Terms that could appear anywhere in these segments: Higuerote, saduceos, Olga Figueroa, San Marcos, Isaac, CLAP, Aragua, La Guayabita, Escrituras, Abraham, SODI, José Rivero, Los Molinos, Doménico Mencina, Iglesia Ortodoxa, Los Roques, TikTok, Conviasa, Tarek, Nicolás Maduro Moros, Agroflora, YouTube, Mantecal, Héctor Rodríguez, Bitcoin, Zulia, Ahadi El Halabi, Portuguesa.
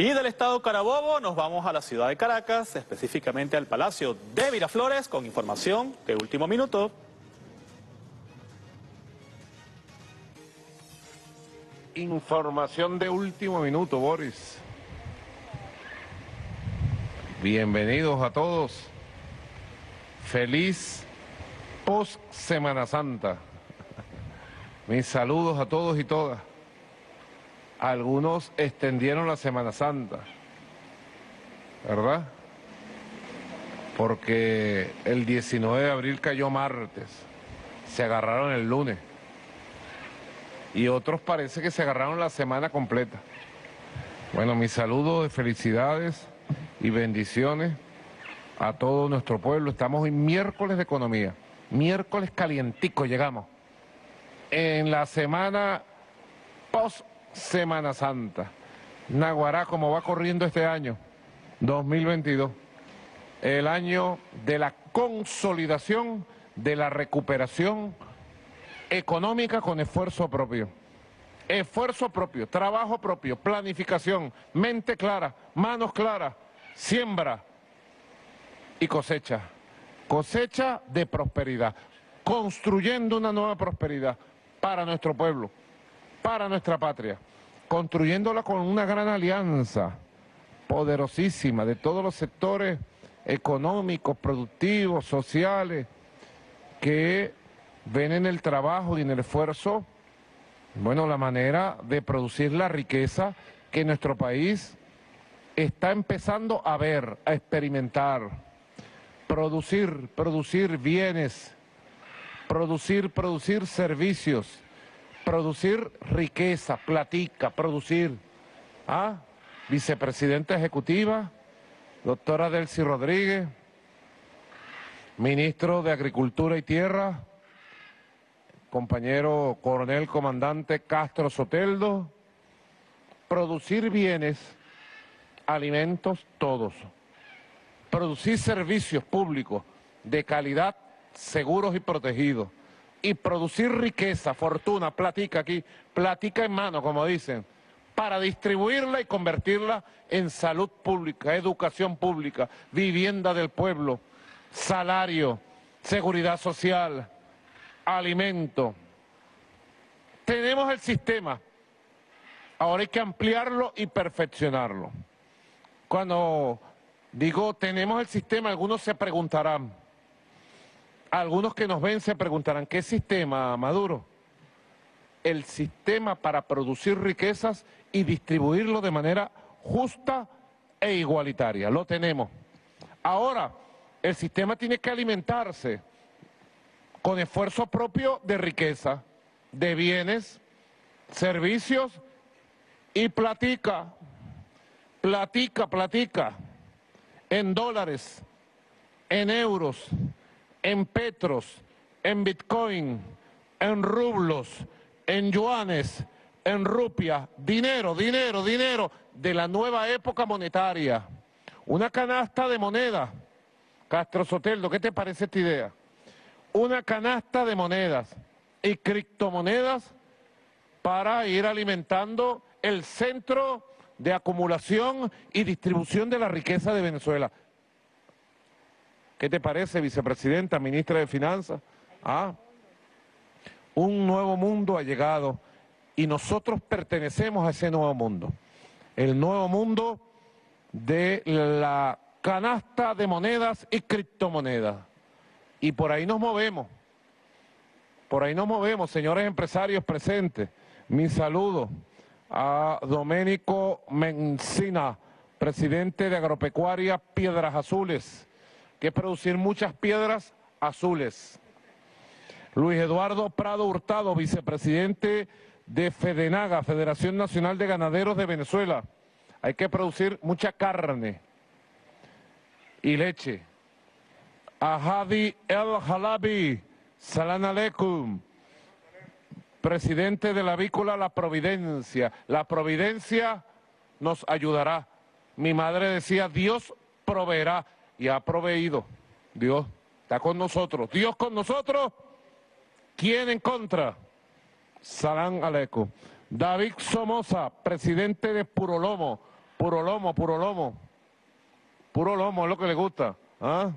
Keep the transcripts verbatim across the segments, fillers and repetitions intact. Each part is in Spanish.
Y del estado Carabobo nos vamos a la ciudad de Caracas, específicamente al Palacio de Miraflores, con información de último minuto. Información de último minuto, Boris. Bienvenidos a todos. Feliz post Semana Santa. Mis saludos a todos y todas. Algunos extendieron la Semana Santa, ¿verdad? Porque el diecinueve de abril cayó martes, se agarraron el lunes. Y otros parece que se agarraron la semana completa. Bueno, mis saludos de felicidades y bendiciones a todo nuestro pueblo. Estamos hoy miércoles de economía, miércoles calientico llegamos. En la semana post Semana Santa. Naguará, como va corriendo este año, dos mil veintidós, el año de la consolidación, de la recuperación económica con esfuerzo propio. Esfuerzo propio, trabajo propio, planificación, mente clara, manos claras, siembra y cosecha. Cosecha de prosperidad, construyendo una nueva prosperidad para nuestro pueblo, para nuestra patria, construyéndola con una gran alianza poderosísima de todos los sectores económicos, productivos, sociales, que ven en el trabajo y en el esfuerzo, bueno, la manera de producir la riqueza que nuestro país está empezando a ver, a experimentar, producir, producir bienes, producir, producir servicios, producir riqueza, platica, producir. ¿Ah? Vicepresidenta ejecutiva, doctora Adelcy Rodríguez, ministro de Agricultura y Tierra, compañero coronel comandante Castro Soteldo, producir bienes, alimentos, todos. Producir servicios públicos de calidad, seguros y protegidos. Y producir riqueza, fortuna, platica aquí, platica en mano, como dicen, para distribuirla y convertirla en salud pública, educación pública, vivienda del pueblo, salario, seguridad social, alimento. Tenemos el sistema, ahora hay que ampliarlo y perfeccionarlo. Cuando digo tenemos el sistema, algunos se preguntarán, algunos que nos ven se preguntarán, ¿qué sistema, Maduro? El sistema para producir riquezas y distribuirlo de manera justa e igualitaria. Lo tenemos. Ahora, el sistema tiene que alimentarse con esfuerzo propio de riqueza, de bienes, servicios y platica, platica, platica, en dólares, en euros, en petros, en bitcoin, en rublos, en yuanes, en rupias, dinero, dinero, dinero de la nueva época monetaria. Una canasta de moneda. Castro Soteldo, ¿qué te parece esta idea? Una canasta de monedas y criptomonedas para ir alimentando el centro de acumulación y distribución de la riqueza de Venezuela. ¿Qué te parece, vicepresidenta, ministra de Finanzas? Ah, un nuevo mundo ha llegado y nosotros pertenecemos a ese nuevo mundo. El nuevo mundo de la canasta de monedas y criptomonedas. Y por ahí nos movemos. Por ahí nos movemos, señores empresarios presentes. Mi saludo a Doménico Mencina, presidente de Agropecuaria Piedras Azules, que producir muchas piedras azules. Luis Eduardo Prado Hurtado, vicepresidente de FEDENAGA, Federación Nacional de Ganaderos de Venezuela. Hay que producir mucha carne y leche. Ahadi El Halabi, Salam Aleikum, presidente de la avícola La Providencia. La Providencia nos ayudará. Mi madre decía, Dios proveerá. Y ha proveído. Dios está con nosotros. Dios con nosotros. ¿Quién en contra? Salam Aleikum. David Somoza, presidente de Puro Lomo, Puro lomo, puro lomo. Puro lomo es lo que le gusta. ¿Ah?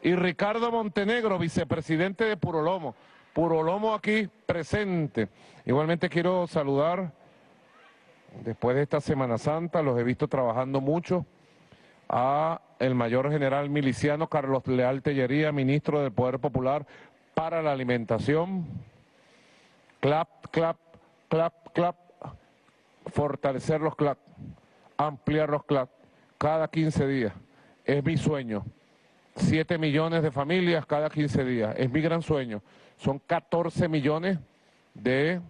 Y Ricardo Montenegro, vicepresidente de Puro Lomo. Puro Lomo aquí presente. Igualmente quiero saludar, después de esta Semana Santa, los he visto trabajando mucho, a el mayor general miliciano Carlos Leal Tellería, ministro del Poder Popular para la Alimentación. CLAP, CLAP, CLAP, CLAP. Fortalecer los CLAP, ampliar los CLAP cada quince días. Es mi sueño. siete millones de familias cada quince días. Es mi gran sueño. Son catorce millones de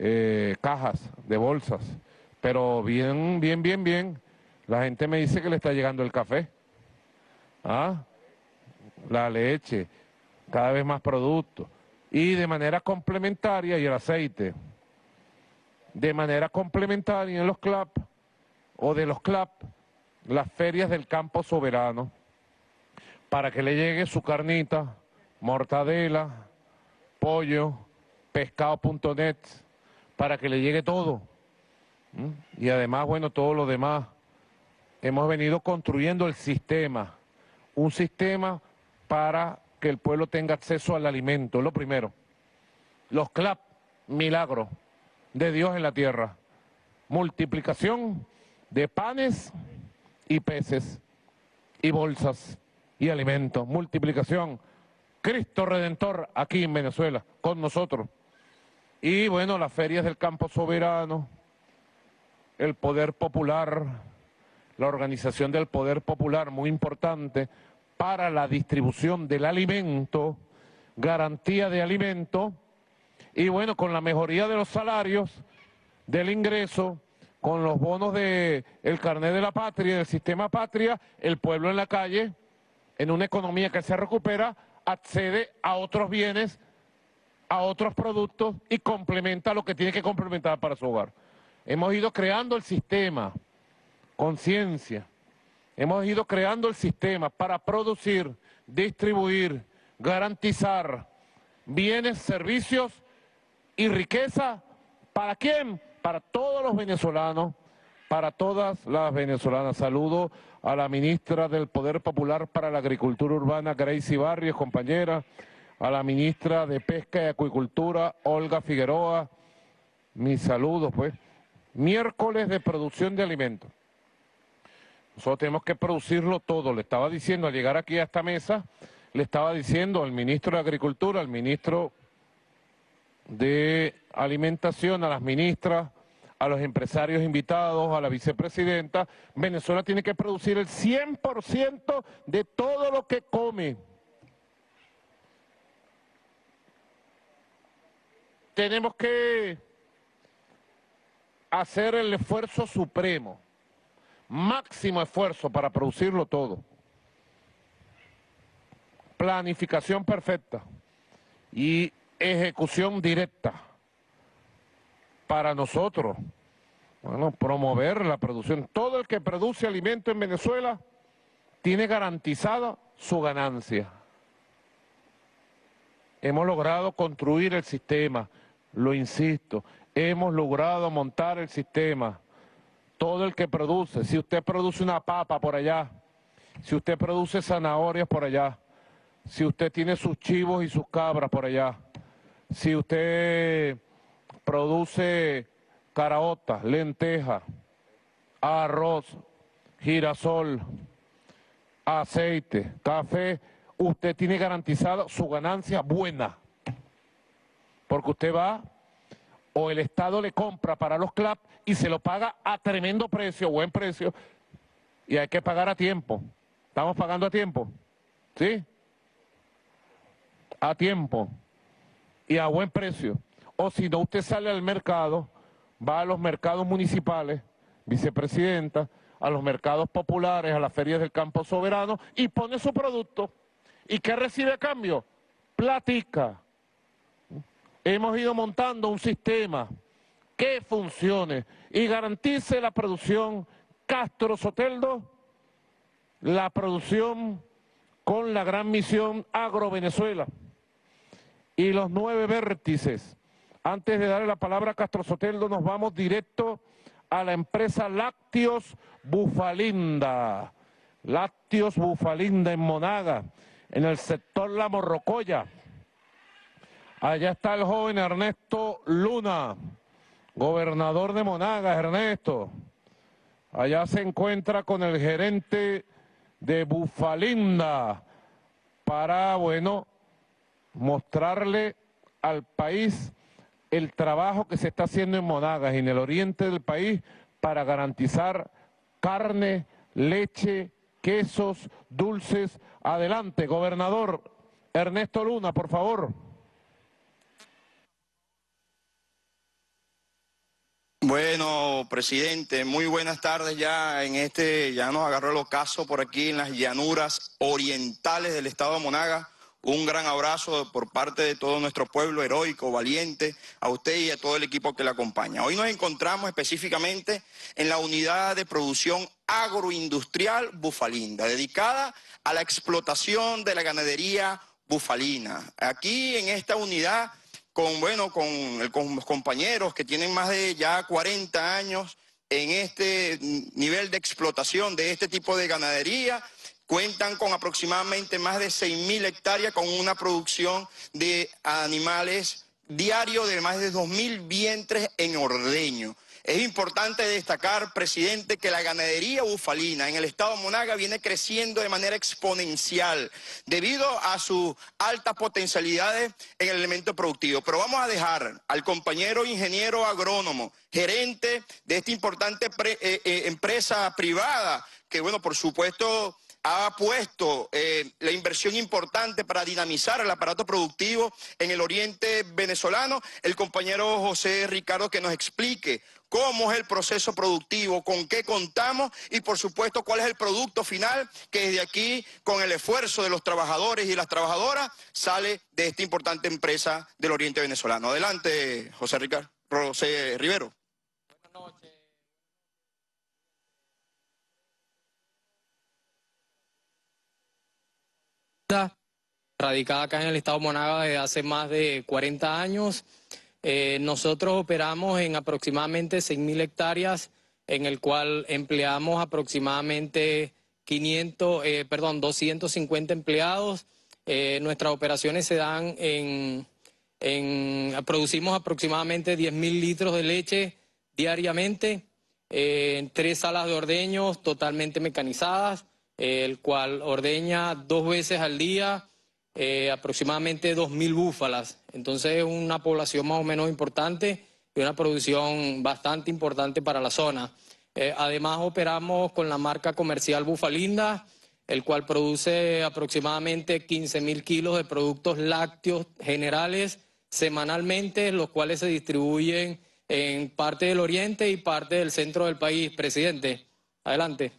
eh, cajas, de bolsas. Pero bien, bien, bien, bien. La gente me dice que le está llegando el café. ¿Ah? La leche. Cada vez más productos. Y de manera complementaria, y el aceite. De manera complementaria en los CLAP, o de los CLAP, las ferias del campo soberano, para que le llegue su carnita, mortadela, pollo, pescado punto net, para que le llegue todo. ¿Mm? Y además, bueno, todo lo demás. Hemos venido construyendo el sistema, un sistema para que el pueblo tenga acceso al alimento, lo primero. Los CLAP, milagro de Dios en la tierra, multiplicación de panes y peces y bolsas y alimentos, multiplicación, Cristo Redentor aquí en Venezuela, con nosotros. Y bueno, las ferias del campo soberano, el poder popular, la organización del poder popular, muy importante, para la distribución del alimento, garantía de alimento, y bueno, con la mejoría de los salarios, del ingreso, con los bonos del carnet de la patria, del sistema patria, el pueblo en la calle, en una economía que se recupera, accede a otros bienes, a otros productos y complementa lo que tiene que complementar para su hogar. Hemos ido creando el sistema, conciencia, hemos ido creando el sistema para producir, distribuir, garantizar bienes, servicios y riqueza. ¿Para quién? Para todos los venezolanos, para todas las venezolanas. Saludo a la ministra del Poder Popular para la Agricultura Urbana, Gracie Barrios, compañera, a la ministra de Pesca y Acuicultura, Olga Figueroa, mis saludos, pues. Miércoles de producción de alimentos. Nosotros tenemos que producirlo todo. Le estaba diciendo, al llegar aquí a esta mesa, le estaba diciendo al ministro de Agricultura, al ministro de Alimentación, a las ministras, a los empresarios invitados, a la vicepresidenta, Venezuela tiene que producir el cien por ciento de todo lo que come. Tenemos que hacer el esfuerzo supremo, máximo esfuerzo para producirlo todo. Planificación perfecta y ejecución directa. Para nosotros, bueno, promover la producción. Todo el que produce alimento en Venezuela tiene garantizada su ganancia. Hemos logrado construir el sistema, lo insisto, hemos logrado montar el sistema. Todo el que produce, si usted produce una papa por allá, si usted produce zanahorias por allá, si usted tiene sus chivos y sus cabras por allá, si usted produce caraotas, lentejas, arroz, girasol, aceite, café, usted tiene garantizada su ganancia buena. Porque usted va, o el Estado le compra para los CLAP y se lo paga a tremendo precio, buen precio, y hay que pagar a tiempo. Estamos pagando a tiempo, ¿sí? A tiempo y a buen precio. O si no, usted sale al mercado, va a los mercados municipales, vicepresidenta, a los mercados populares, a las ferias del campo soberano, y pone su producto. ¿Y qué recibe a cambio? Platica. Hemos ido montando un sistema que funcione y garantice la producción Castro Soteldo, la producción con la gran misión Agro Venezuela y los nueve vértices. Antes de darle la palabra a Castro Soteldo, nos vamos directo a la empresa Lácteos Bufalinda, Lácteos Bufalinda en Monagas, en el sector La Morrocoya. Allá está el joven Ernesto Luna, gobernador de Monagas, Ernesto. Allá se encuentra con el gerente de Bufalinda para, bueno, mostrarle al país el trabajo que se está haciendo en Monagas y en el oriente del país para garantizar carne, leche, quesos, dulces. Adelante, gobernador Ernesto Luna, por favor. Bueno, presidente, muy buenas tardes. Ya en este, ya nos agarró el ocaso por aquí en las llanuras orientales del estado de Monagas. Un gran abrazo por parte de todo nuestro pueblo heroico, valiente, a usted y a todo el equipo que le acompaña. Hoy nos encontramos específicamente en la unidad de producción agroindustrial Bufalinda, dedicada a la explotación de la ganadería bufalina. Aquí en esta unidad, con, bueno, con, con los compañeros que tienen más de ya cuarenta años en este nivel de explotación de este tipo de ganadería, cuentan con aproximadamente más de seis mil hectáreas con una producción de animales diario de más de dos mil vientres en ordeño. Es importante destacar, presidente, que la ganadería bufalina en el estado de Monagas viene creciendo de manera exponencial debido a sus altas potencialidades en el elemento productivo. Pero vamos a dejar al compañero ingeniero agrónomo, gerente de esta importante pre, eh, eh, empresa privada, que bueno, por supuesto, ha puesto eh, la inversión importante para dinamizar el aparato productivo en el oriente venezolano, el compañero José Ricardo, que nos explique cómo es el proceso productivo, con qué contamos y por supuesto cuál es el producto final que desde aquí, con el esfuerzo de los trabajadores y las trabajadoras, sale de esta importante empresa del oriente venezolano. Adelante, José Ricardo, José Rivero. Buenas noches. Radicada acá en el estado de Monagas desde hace más de cuarenta años. Eh, nosotros operamos en aproximadamente seis mil hectáreas, en el cual empleamos aproximadamente quinientos, eh, perdón, doscientos cincuenta empleados. Eh, nuestras operaciones se dan en, en producimos aproximadamente diez mil litros de leche diariamente, eh, en tres salas de ordeños totalmente mecanizadas, el cual ordeña dos veces al día, eh, aproximadamente dos mil búfalas. Entonces es una población más o menos importante y una producción bastante importante para la zona. Eh, además operamos con la marca comercial Bufalinda, el cual produce aproximadamente quince mil kilos de productos lácteos generales semanalmente, los cuales se distribuyen en parte del oriente y parte del centro del país. Presidente, adelante.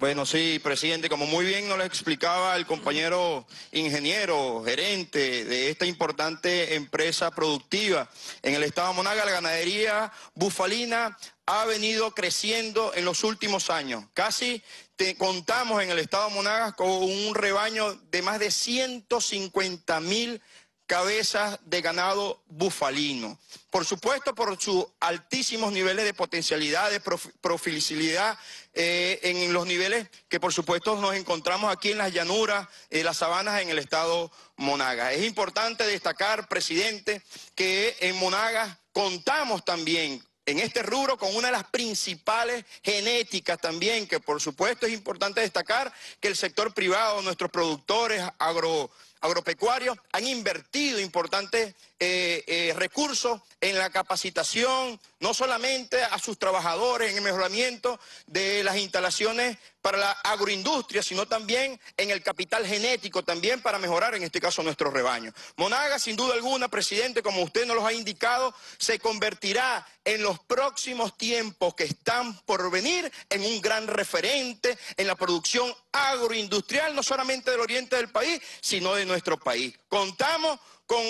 Bueno, sí, presidente, como muy bien nos lo explicaba el compañero ingeniero, gerente de esta importante empresa productiva en el estado de Monagas, la ganadería bufalina ha venido creciendo en los últimos años. Casi te contamos en el estado de Monagas con un rebaño de más de ciento cincuenta mil cabezas de ganado bufalino. Por supuesto, por sus altísimos niveles de potencialidad, de prof profilidad, eh, en los niveles que por supuesto nos encontramos aquí en las llanuras, en las sabanas, en el estado Monagas. Es importante destacar, presidente, que en Monagas contamos también en este rubro con una de las principales genéticas también, que por supuesto es importante destacar que el sector privado, nuestros productores agro agropecuarios han invertido importantes eh, eh, recursos en la capacitación, no solamente a sus trabajadores, en el mejoramiento de las instalaciones para la agroindustria, sino también en el capital genético, también para mejorar, en este caso, nuestros rebaños. Monagas, sin duda alguna, presidente, como usted nos los ha indicado, se convertirá en los próximos tiempos que están por venir en un gran referente en la producción agroindustrial, no solamente del oriente del país, sino de nuestro país. Contamos con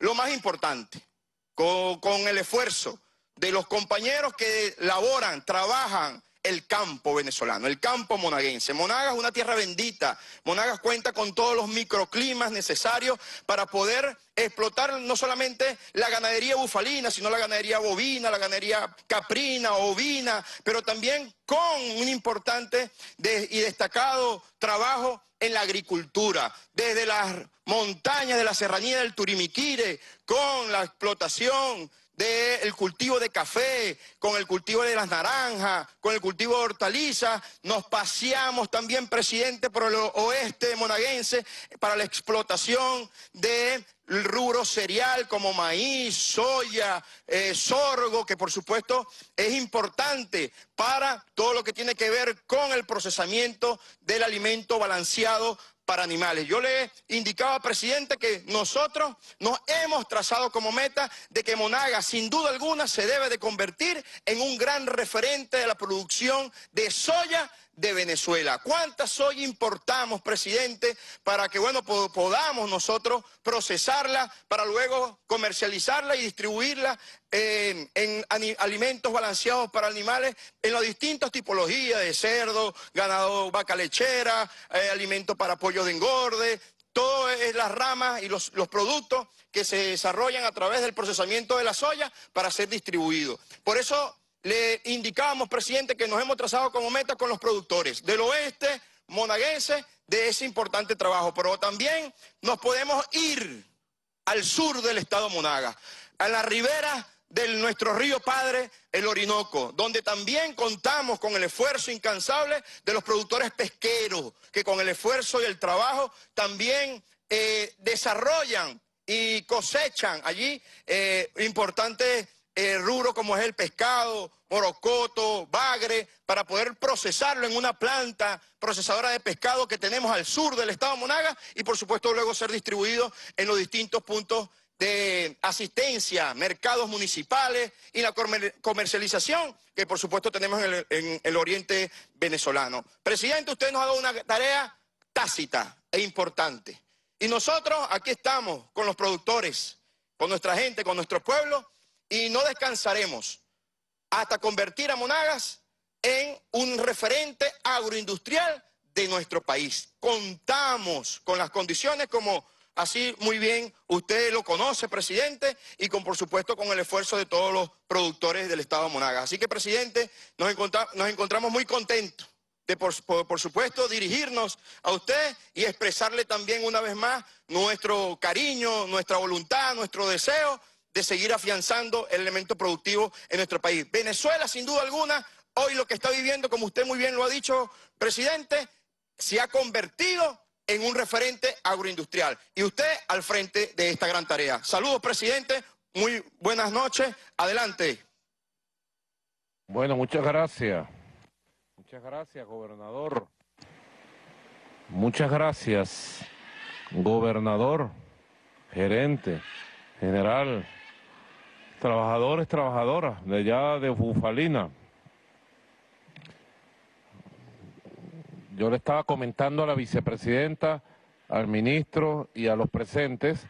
lo más importante, con, con el esfuerzo de los compañeros que laboran, trabajan el campo venezolano, el campo monaguense. Monagas es una tierra bendita. Monagas cuenta con todos los microclimas necesarios para poder explotar no solamente la ganadería bufalina, sino la ganadería bovina, la ganadería caprina, ovina, pero también con un importante de, y destacado trabajo en la agricultura, desde las montañas de la serranía del Turimiquire, con la explotación del cultivo de café, con el cultivo de las naranjas, con el cultivo de hortalizas. Nos paseamos también, presidente, por el oeste monaguense para la explotación de rubro cereal como maíz, soya, eh, sorgo, que por supuesto es importante para todo lo que tiene que ver con el procesamiento del alimento balanceado para animales. Yo le indicaba, presidente, que nosotros nos hemos trazado como meta de que Monagas, sin duda alguna, se debe de convertir en un gran referente de la producción de soya de Venezuela. ¿Cuánta soya importamos, presidente, para que, bueno, pod- podamos nosotros procesarla para luego comercializarla y distribuirla en, en alimentos balanceados para animales, en las distintas tipologías de cerdo, ganado, vaca lechera, eh, alimento para pollo de engorde? Todas las ramas y los, los productos que se desarrollan a través del procesamiento de la soya para ser distribuidos. Por eso le indicábamos, presidente, que nos hemos trazado como meta con los productores del oeste monaguense de ese importante trabajo. Pero también nos podemos ir al sur del estado Monagas, a la ribera de nuestro río padre, el Orinoco, donde también contamos con el esfuerzo incansable de los productores pesqueros, que con el esfuerzo y el trabajo también eh, desarrollan y cosechan allí eh, importantes eh, rubros como es el pescado, morocoto, bagre, para poder procesarlo en una planta procesadora de pescado que tenemos al sur del estado Monagas y por supuesto luego ser distribuido en los distintos puntos de asistencia, mercados municipales y la comer comercialización que por supuesto tenemos en el, en el oriente venezolano. Presidente, usted nos ha dado una tarea tácita e importante. Y nosotros aquí estamos con los productores, con nuestra gente, con nuestro pueblo, y no descansaremos hasta convertir a Monagas en un referente agroindustrial de nuestro país. Contamos con las condiciones como así muy bien usted lo conoce, presidente, y con por supuesto con el esfuerzo de todos los productores del estado de Monagas. Así que, presidente, nos, encontra nos encontramos muy contentos de por, por, por supuesto dirigirnos a usted y expresarle también una vez más nuestro cariño, nuestra voluntad, nuestro deseo de seguir afianzando el elemento productivo en nuestro país. Venezuela, sin duda alguna, hoy lo que está viviendo, como usted muy bien lo ha dicho, presidente, se ha convertido en un referente agroindustrial. Y usted al frente de esta gran tarea. Saludos, presidente. Muy buenas noches. Adelante. Bueno, muchas gracias. Muchas gracias, gobernador. Muchas gracias, gobernador, gerente, general, trabajadores, trabajadoras de allá de Bufalina. Yo le estaba comentando a la vicepresidenta, al ministro y a los presentes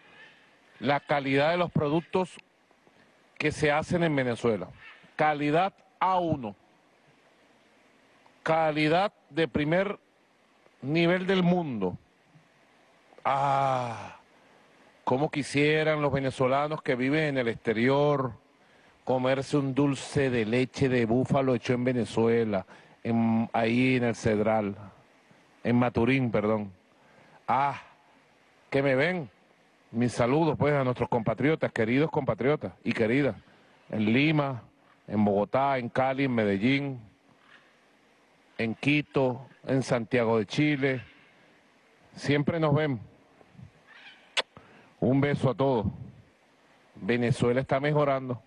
la calidad de los productos que se hacen en Venezuela. Calidad A uno. Calidad de primer nivel del mundo. Ah, cómo quisieran los venezolanos que viven en el exterior comerse un dulce de leche de búfalo hecho en Venezuela, en, ahí en el Cedral. En Maturín, perdón. Ah, que me ven. Mis saludos, pues, a nuestros compatriotas, queridos compatriotas y queridas. En Lima, en Bogotá, en Cali, en Medellín, en Quito, en Santiago de Chile. Siempre nos ven. Un beso a todos. Venezuela está mejorando.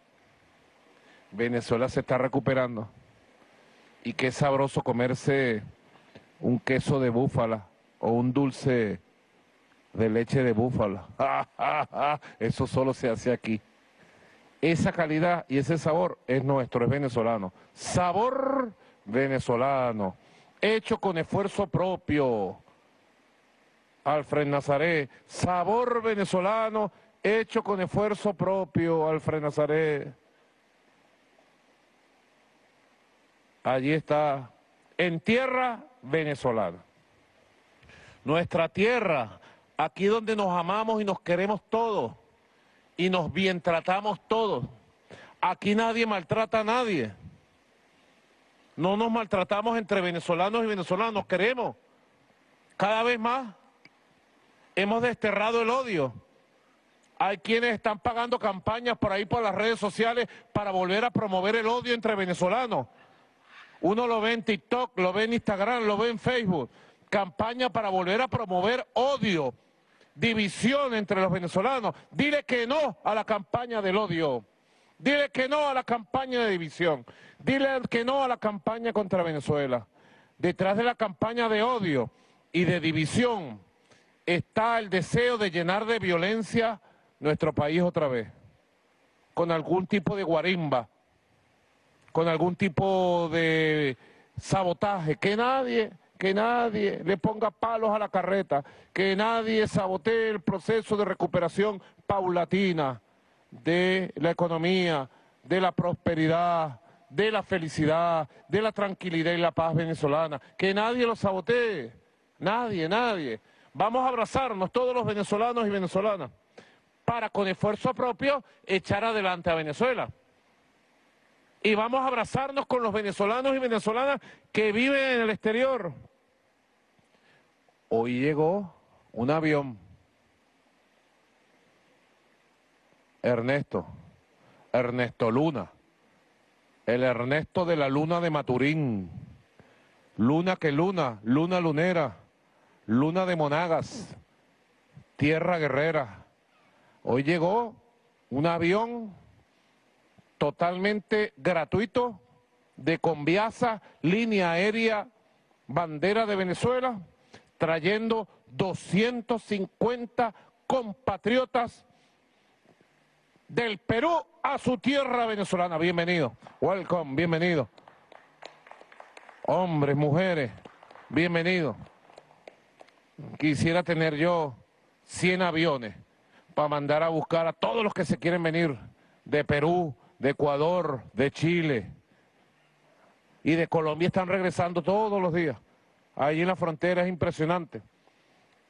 Venezuela se está recuperando. Y qué sabroso comerse un queso de búfala o un dulce de leche de búfala. ¡Ja, ja, ja! Eso solo se hace aquí. Esa calidad y ese sabor es nuestro, es venezolano. Sabor venezolano, hecho con esfuerzo propio. Alfred Nazaret, sabor venezolano, hecho con esfuerzo propio, Alfred Nazaret. allí está, en tierra venezolana. Nuestra tierra, aquí donde nos amamos y nos queremos todos, y nos bien tratamos todos. Aquí nadie maltrata a nadie. No nos maltratamos entre venezolanos y venezolanos, nos queremos. Cada vez más hemos desterrado el odio. Hay quienes están pagando campañas por ahí por las redes sociales para volver a promover el odio entre venezolanos. Uno lo ve en TikTok, lo ve en Instagram, lo ve en Facebook. Campaña para volver a promover odio, división entre los venezolanos. Dile que no a la campaña del odio. Dile que no a la campaña de división. Dile que no a la campaña contra Venezuela. Detrás de la campaña de odio y de división está el deseo de llenar de violencia nuestro país otra vez, con algún tipo de guarimba, con algún tipo de sabotaje, que nadie, que nadie le ponga palos a la carreta, que nadie sabotee el proceso de recuperación paulatina de la economía, de la prosperidad, de la felicidad, de la tranquilidad y la paz venezolana, que nadie lo sabotee, nadie, nadie. Vamos a abrazarnos todos los venezolanos y venezolanas, para con esfuerzo propio echar adelante a Venezuela. Y vamos a abrazarnos con los venezolanos y venezolanas que viven en el exterior. Hoy llegó un avión. Ernesto, Ernesto Luna, el Ernesto de la Luna de Maturín. Luna que luna, luna lunera, luna de Monagas, tierra guerrera. Hoy llegó un avión totalmente gratuito de Conviasa, línea aérea, bandera de Venezuela, trayendo doscientos cincuenta compatriotas del Perú a su tierra venezolana. Bienvenido, welcome, bienvenido. Hombres, mujeres, bienvenidos. Quisiera tener yo cien aviones para mandar a buscar a todos los que se quieren venir de Perú, de Ecuador, de Chile y de Colombia. Están regresando todos los días. Ahí en la frontera es impresionante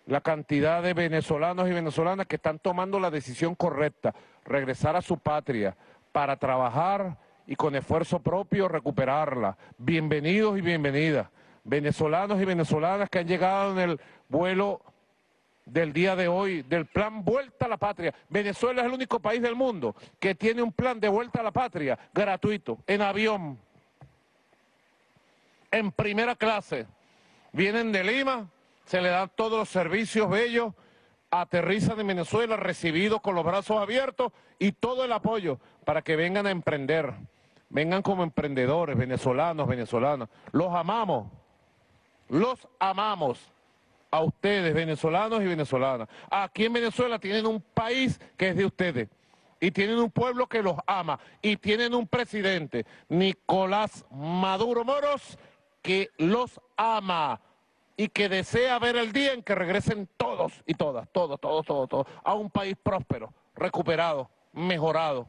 la cantidad de venezolanos y venezolanas que están tomando la decisión correcta, regresar a su patria para trabajar y con esfuerzo propio recuperarla. Bienvenidos y bienvenidas, venezolanos y venezolanas que han llegado en el vuelo del día de hoy, del plan Vuelta a la Patria. Venezuela es el único país del mundo que tiene un plan de Vuelta a la Patria gratuito, en avión, en primera clase. Vienen de Lima, se le dan todos los servicios bellos, aterrizan en Venezuela, recibidos con los brazos abiertos y todo el apoyo para que vengan a emprender. Vengan como emprendedores, venezolanos, venezolanas. Los amamos, los amamos a ustedes, venezolanos y venezolanas. Aquí en Venezuela tienen un país que es de ustedes, y tienen un pueblo que los ama, y tienen un presidente, Nicolás Maduro Moros, que los ama, y que desea ver el día en que regresen todos y todas, todos, todos, todos, todos, a un país próspero, recuperado, mejorado.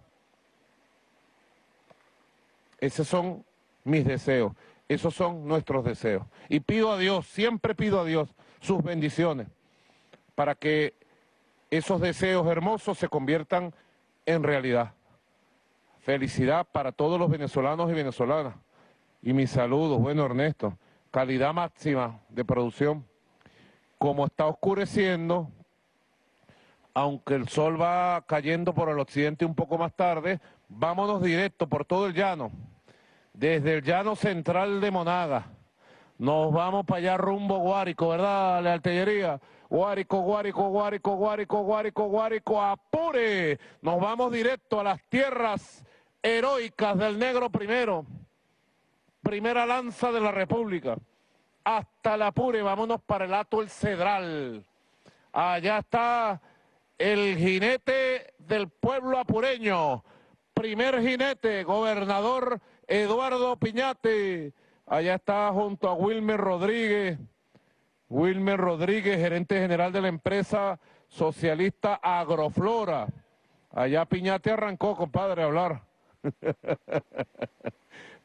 Esos son mis deseos, esos son nuestros deseos, y pido a Dios, siempre pido a Dios, sus bendiciones, para que esos deseos hermosos se conviertan en realidad. Felicidad para todos los venezolanos y venezolanas. Y mis saludos, bueno Ernesto, calidad máxima de producción. Como está oscureciendo, aunque el sol va cayendo por el occidente un poco más tarde, vámonos directo por todo el llano, desde el llano central de Monagas. Nos vamos para allá rumbo Guárico, ¿verdad? La artillería. Guárico, Guárico, Guárico, Guárico, Guárico, Guárico, Apure. Nos vamos directo a las tierras heroicas del Negro Primero. Primera lanza de la República. Hasta la Apure, vámonos para el Hato El Cedral. Allá está el jinete del pueblo apureño. Primer jinete, gobernador Eduardo Piñate. Allá está junto a Wilmer Rodríguez, Wilmer Rodríguez, gerente general de la empresa socialista Agroflora. Allá Piñate arrancó, compadre, a hablar.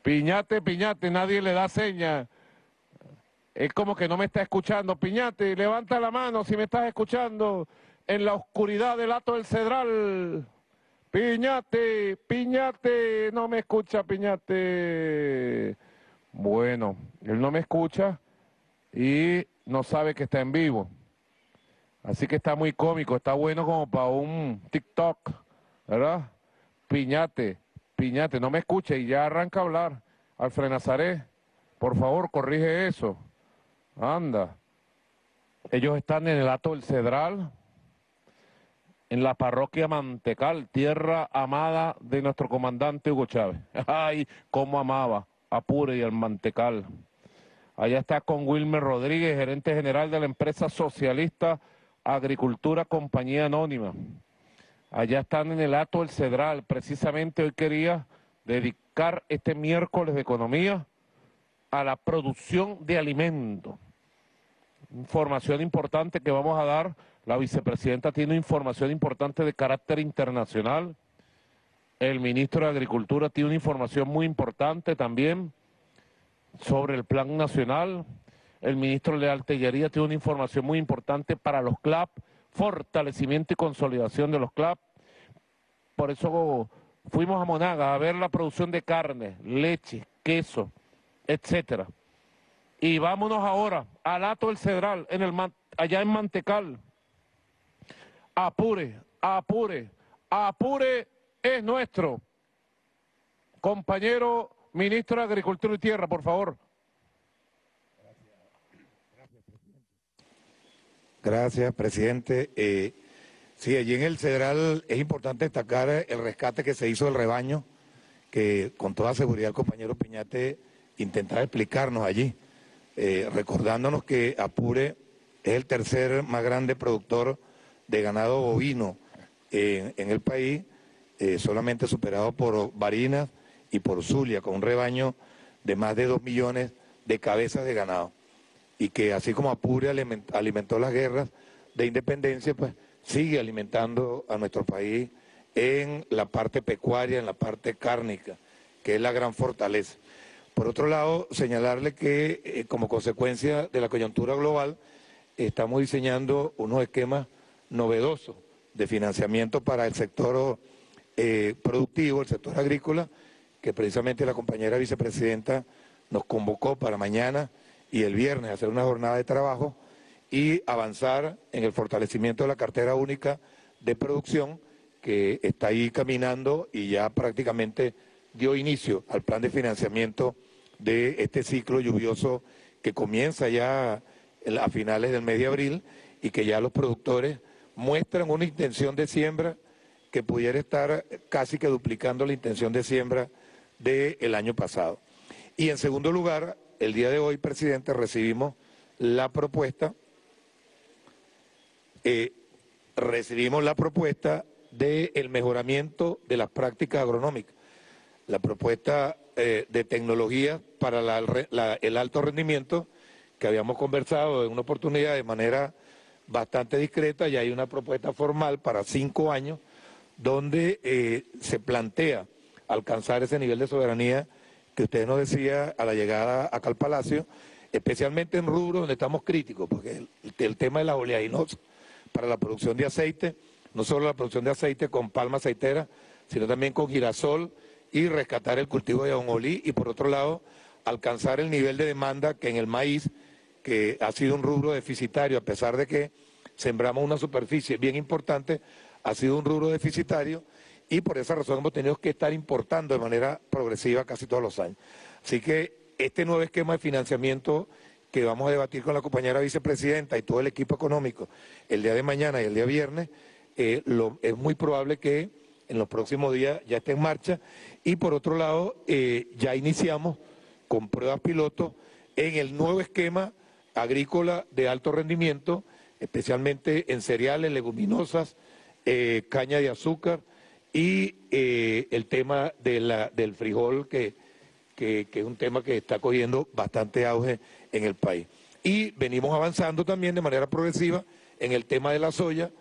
Piñate, Piñate, nadie le da señas. Es como que no me está escuchando. Piñate, levanta la mano si me estás escuchando en la oscuridad del Hato El Cedral. Piñate, Piñate, no me escucha, Piñate. Bueno, él no me escucha y no sabe que está en vivo. Así que está muy cómico, está bueno como para un TikTok, ¿verdad? Piñate, Piñate, no me escucha y ya arranca a hablar. Alfred Nazaré, por favor, corrige eso. Anda. Ellos están en el Hato El Cedral, en la parroquia Mantecal, tierra amada de nuestro comandante Hugo Chávez. ¡Ay, cómo amaba Apure y el Mantecal! Allá está con Wilmer Rodríguez, gerente general de la empresa socialista Agricultura Compañía Anónima. Allá están en el Hato El Cedral. Precisamente hoy quería dedicar este miércoles de economía a la producción de alimentos. Información importante que vamos a dar. La vicepresidenta tiene información importante de carácter internacional. El ministro de Agricultura tiene una información muy importante también sobre el Plan Nacional. El ministro de Artillería tiene una información muy importante para los C L A P, fortalecimiento y consolidación de los C L A P. Por eso fuimos a Monagas a ver la producción de carne, leche, queso, etcétera. Y vámonos ahora al Hato El Cedral, en el, allá en Mantecal. Apure, Apure, Apure es nuestro. Compañero ministro de Agricultura y Tierra, por favor. Gracias, presidente. Eh, sí, allí en el Cedral es importante destacar el rescate que se hizo del rebaño, que con toda seguridad el compañero Piñate intentaba explicarnos allí, eh, recordándonos que Apure es el tercer más grande productor de ganado bovino eh, en el país, eh, solamente superado por Barinas y por Zulia, con un rebaño de más de dos millones de cabezas de ganado. Y que así como Apure alimentó las guerras de independencia, pues sigue alimentando a nuestro país en la parte pecuaria, en la parte cárnica, que es la gran fortaleza. Por otro lado, señalarle que eh, como consecuencia de la coyuntura global, estamos diseñando unos esquemas novedosos de financiamiento para el sector eh, productivo, el sector agrícola, que precisamente la compañera vicepresidenta nos convocó para mañana y el viernes hacer una jornada de trabajo y avanzar en el fortalecimiento de la cartera única de producción, que está ahí caminando y ya prácticamente dio inicio al plan de financiamiento de este ciclo lluvioso que comienza ya a finales del mes de abril y que ya los productores muestran una intención de siembra que pudiera estar casi que duplicando la intención de siembra del año pasado. Y en segundo lugar, el día de hoy, presidente, recibimos la propuesta, eh, recibimos la propuesta del mejoramiento de las prácticas agronómicas, la propuesta eh, de tecnología para la, la, el alto rendimiento, que habíamos conversado en una oportunidad de manera bastante discreta, y hay una propuesta formal para cinco años, donde eh, se plantea alcanzar ese nivel de soberanía que usted nos decía a la llegada acá al Palacio, especialmente en rubros donde estamos críticos, porque el, el tema de las oleaginosas para la producción de aceite, no solo la producción de aceite con palma aceitera, sino también con girasol, y rescatar el cultivo de ajonjolí, y por otro lado, alcanzar el nivel de demanda que en el maíz, que ha sido un rubro deficitario, a pesar de que sembramos una superficie bien importante, ha sido un rubro deficitario, y por esa razón hemos tenido que estar importando de manera progresiva casi todos los años. Así que este nuevo esquema de financiamiento que vamos a debatir con la compañera vicepresidenta y todo el equipo económico el día de mañana y el día viernes, eh, lo, es muy probable que en los próximos días ya esté en marcha. Y por otro lado, eh, ya iniciamos con pruebas piloto en el nuevo esquema agrícola de alto rendimiento, especialmente en cereales, leguminosas, eh, caña de azúcar, y eh, el tema de la, del frijol, que, que, que es un tema que está cogiendo bastante auge en el país. Y venimos avanzando también de manera progresiva en el tema de la soya,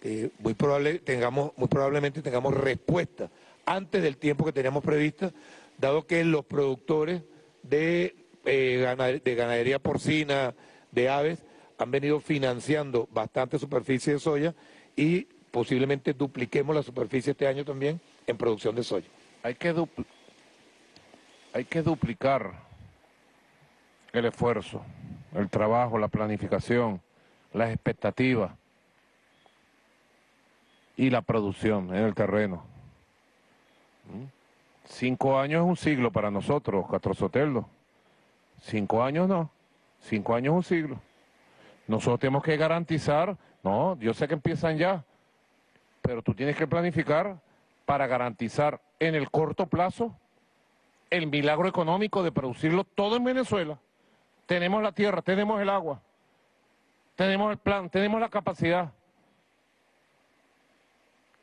que muy, probable tengamos, muy probablemente tengamos respuesta antes del tiempo que teníamos prevista dado que los productores de, eh, ganader- de ganadería porcina, de aves, han venido financiando bastante superficie de soya y posiblemente dupliquemos la superficie este año también en producción de soya. Hay que, dupl hay que duplicar el esfuerzo, el trabajo, la planificación, las expectativas y la producción en el terreno. ¿Mm? Cinco años es un siglo para nosotros, Castro Soteldo. Cinco años no, cinco años es un siglo. Nosotros tenemos que garantizar, no, yo sé que empiezan ya, pero tú tienes que planificar para garantizar en el corto plazo el milagro económico de producirlo todo en Venezuela. Tenemos la tierra, tenemos el agua, tenemos el plan, tenemos la capacidad,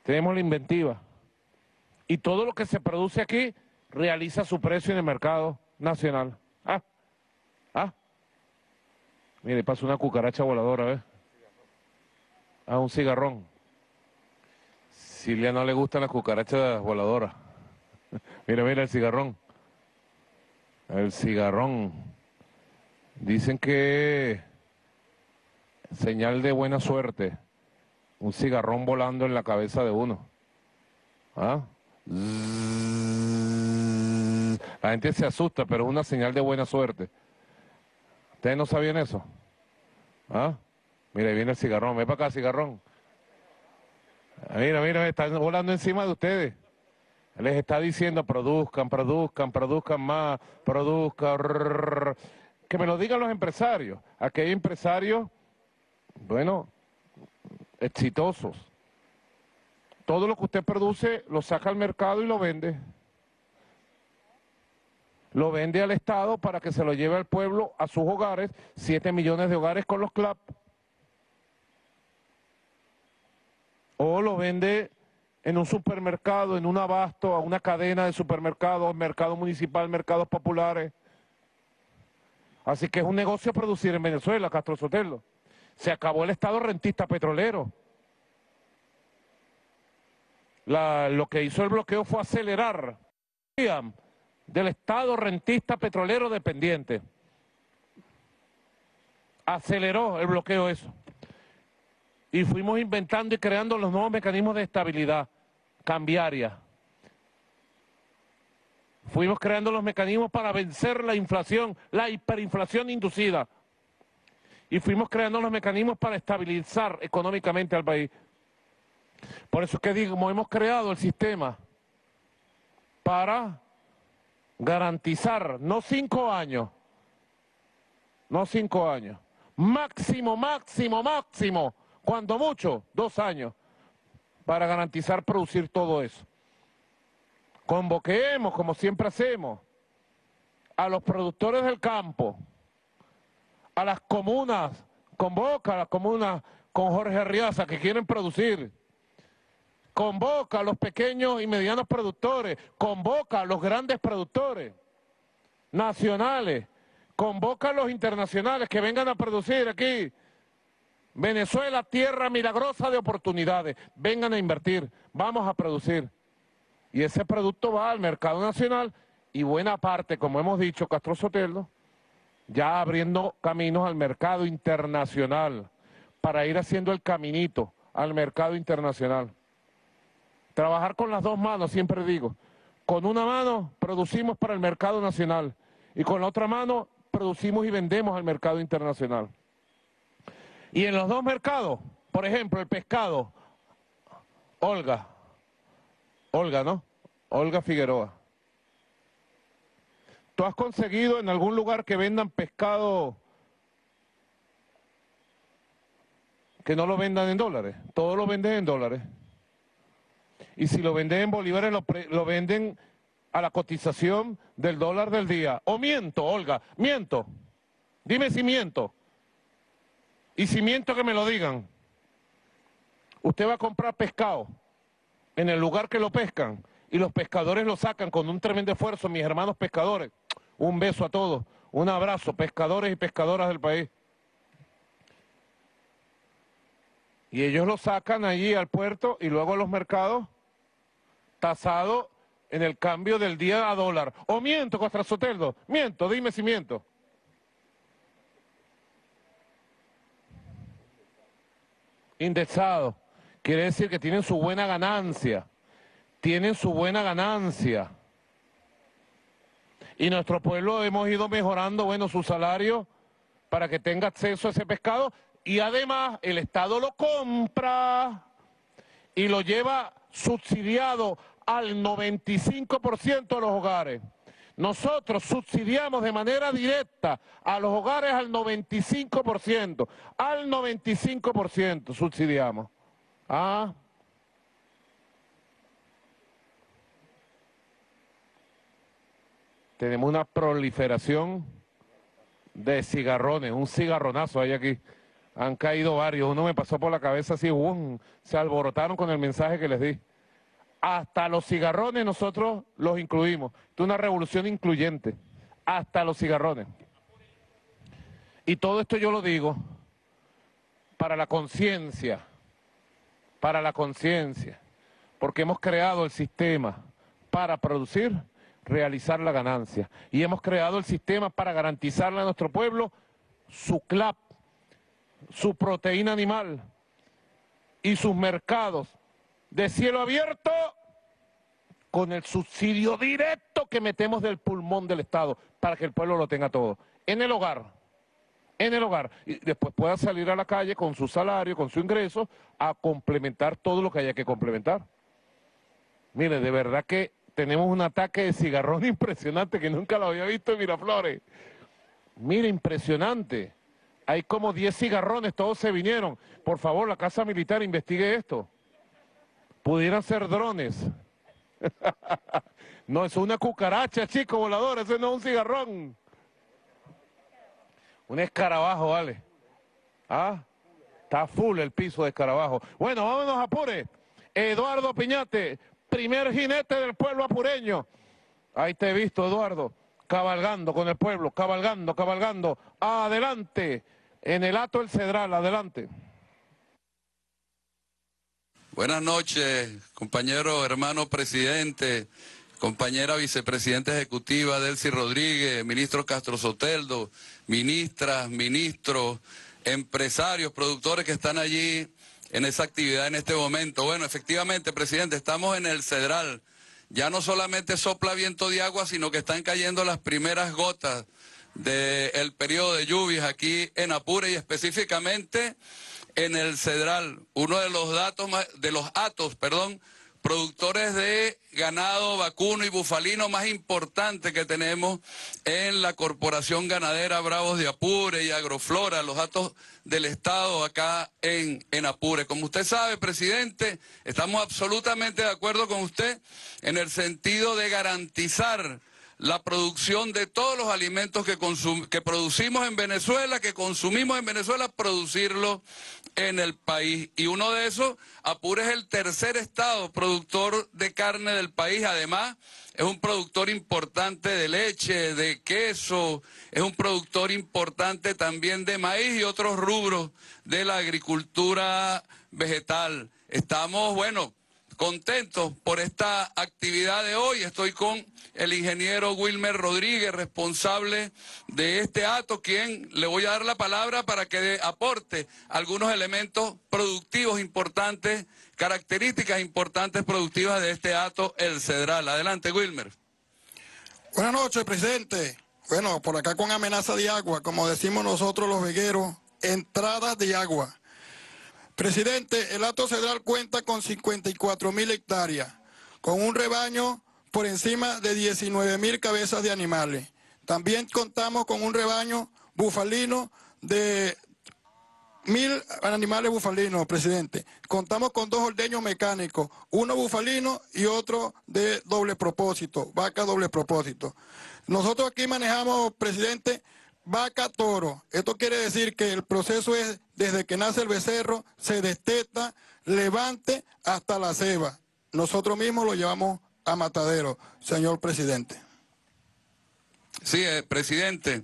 tenemos la inventiva. Y todo lo que se produce aquí realiza su precio en el mercado nacional. Ah, ah. Mire, pasa una cucaracha voladora, ¿ves? Ah, un cigarrón. Silvia no le gustan las cucarachas voladoras. Mira, mira el cigarrón. El cigarrón. Dicen que señal de buena suerte. Un cigarrón volando en la cabeza de uno. ¿Ah? La gente se asusta, pero es una señal de buena suerte. ¿Ustedes no sabían eso? ¿Ah? Mira, ahí viene el cigarrón. Ven para acá, cigarrón. Mira, mira, están volando encima de ustedes. Les está diciendo, produzcan, produzcan, produzcan más, produzcan. Rrr. Que me lo digan los empresarios. Aquí hay empresarios, bueno, exitosos. Todo lo que usted produce lo saca al mercado y lo vende. Lo vende al Estado para que se lo lleve al pueblo, a sus hogares, siete millones de hogares con los C L A P. O lo vende en un supermercado, en un abasto, a una cadena de supermercados, mercado municipal, mercados populares. Así que es un negocio producir en Venezuela, Castro Soteldo. Se acabó el Estado rentista petrolero. La, lo que hizo el bloqueo fue acelerar del Estado rentista petrolero dependiente. Aceleró el bloqueo eso. Y fuimos inventando y creando los nuevos mecanismos de estabilidad cambiaria. Fuimos creando los mecanismos para vencer la inflación, la hiperinflación inducida. Y fuimos creando los mecanismos para estabilizar económicamente al país. Por eso es que digo, hemos creado el sistema para garantizar, no cinco años, no cinco años, máximo, máximo, máximo, cuando mucho, dos años, para garantizar producir todo eso. Convoquemos, como siempre hacemos, a los productores del campo, a las comunas, convoca a las comunas con Jorge Riaza que quieren producir. Convoca a los pequeños y medianos productores, convoca a los grandes productores nacionales, convoca a los internacionales que vengan a producir aquí. Venezuela, tierra milagrosa de oportunidades, vengan a invertir, vamos a producir. Y ese producto va al mercado nacional y buena parte, como hemos dicho, Castro Soteldo, ya abriendo caminos al mercado internacional para ir haciendo el caminito al mercado internacional. Trabajar con las dos manos, siempre digo. Con una mano producimos para el mercado nacional y con la otra mano producimos y vendemos al mercado internacional. Y en los dos mercados, por ejemplo, el pescado, Olga, Olga, ¿no? Olga Figueroa. ¿Tú has conseguido en algún lugar que vendan pescado, que no lo vendan en dólares? Todo lo venden en dólares. Y si lo venden en bolívares, lo, pre, lo venden a la cotización del dólar del día. O miento, Olga, miento. Dime si miento. Y si miento, que me lo digan. Usted va a comprar pescado en el lugar que lo pescan. Y los pescadores lo sacan con un tremendo esfuerzo, mis hermanos pescadores. Un beso a todos, un abrazo, pescadores y pescadoras del país. Y ellos lo sacan allí al puerto y luego a los mercados, tasado en el cambio del día a dólar. O miento, Castro Soteldo, miento, dime si miento. Indexado, quiere decir que tienen su buena ganancia, tienen su buena ganancia. Y nuestro pueblo hemos ido mejorando, bueno, su salario para que tenga acceso a ese pescado y además el Estado lo compra y lo lleva subsidiado al noventa y cinco por ciento de los hogares. Nosotros subsidiamos de manera directa a los hogares al noventa y cinco por ciento, al noventa y cinco por ciento subsidiamos. ¿Ah? Tenemos una proliferación de cigarrones, un cigarronazo hay aquí. Han caído varios, uno me pasó por la cabeza así, ¡bum! Se alborotaron con el mensaje que les di. Hasta los cigarrones nosotros los incluimos. Esto es una revolución incluyente. Hasta los cigarrones. Y todo esto yo lo digo para la conciencia. Para la conciencia. Porque hemos creado el sistema para producir, realizar la ganancia. Y hemos creado el sistema para garantizarle a nuestro pueblo su C L A P, su proteína animal y sus mercados de cielo abierto, con el subsidio directo que metemos del pulmón del Estado, para que el pueblo lo tenga todo, en el hogar, en el hogar, y después pueda salir a la calle con su salario, con su ingreso, a complementar todo lo que haya que complementar. Mire, de verdad que tenemos un ataque de cigarrón impresionante, que nunca lo había visto en Miraflores. Mire, impresionante, hay como diez cigarrones, todos se vinieron. Por favor, la Casa Militar investigue esto. Pudieran ser drones. No, es una cucaracha, chico, volador. Ese no es un cigarrón. Un escarabajo, vale. ¿Ah? Está full el piso de escarabajo. Bueno, vámonos a Apure. Eduardo Piñate, primer jinete del pueblo apureño. Ahí te he visto, Eduardo, cabalgando con el pueblo, cabalgando, cabalgando. Adelante, en el Hato El Cedral, adelante. Buenas noches, compañero, hermano presidente, compañera vicepresidenta ejecutiva Adelcy Rodríguez, ministro Castro Soteldo, ministras, ministros, empresarios, productores que están allí en esa actividad en este momento. Bueno, efectivamente, presidente, estamos en el Cedral. Ya no solamente sopla viento de agua, sino que están cayendo las primeras gotas del periodo de lluvias aquí en Apure y específicamente en el Cedral, uno de los datos más, de los hatos, perdón, productores de ganado vacuno y bufalino más importante que tenemos en la Corporación Ganadera Bravos de Apure y Agroflora, los hatos del Estado acá en, en Apure. Como usted sabe, presidente, estamos absolutamente de acuerdo con usted en el sentido de garantizar la producción de todos los alimentos que, que producimos en Venezuela, que consumimos en Venezuela, producirlos en el país. Y uno de esos, Apure es el tercer estado productor de carne del país. Además, es un productor importante de leche, de queso, es un productor importante también de maíz y otros rubros de la agricultura vegetal. Estamos, bueno, contentos por esta actividad de hoy. Estoy con el ingeniero Wilmer Rodríguez, responsable de este hato, quien le voy a dar la palabra para que aporte algunos elementos productivos importantes, características importantes productivas de este hato, el Cedral. Adelante, Wilmer. Buenas noches, presidente. Bueno, por acá con amenaza de agua, como decimos nosotros los vegueros, entradas de agua. Presidente, el Hato Cedral cuenta con cincuenta y cuatro mil hectáreas, con un rebaño por encima de diecinueve mil cabezas de animales. También contamos con un rebaño bufalino de mil animales bufalinos, presidente. Contamos con dos ordeños mecánicos, uno bufalino y otro de doble propósito, vaca doble propósito. Nosotros aquí manejamos, presidente, vaca toro. Esto quiere decir que el proceso es desde que nace el becerro, se desteta, levante hasta la ceba. Nosotros mismos lo llevamos a matadero, señor presidente. Sí, eh, presidente.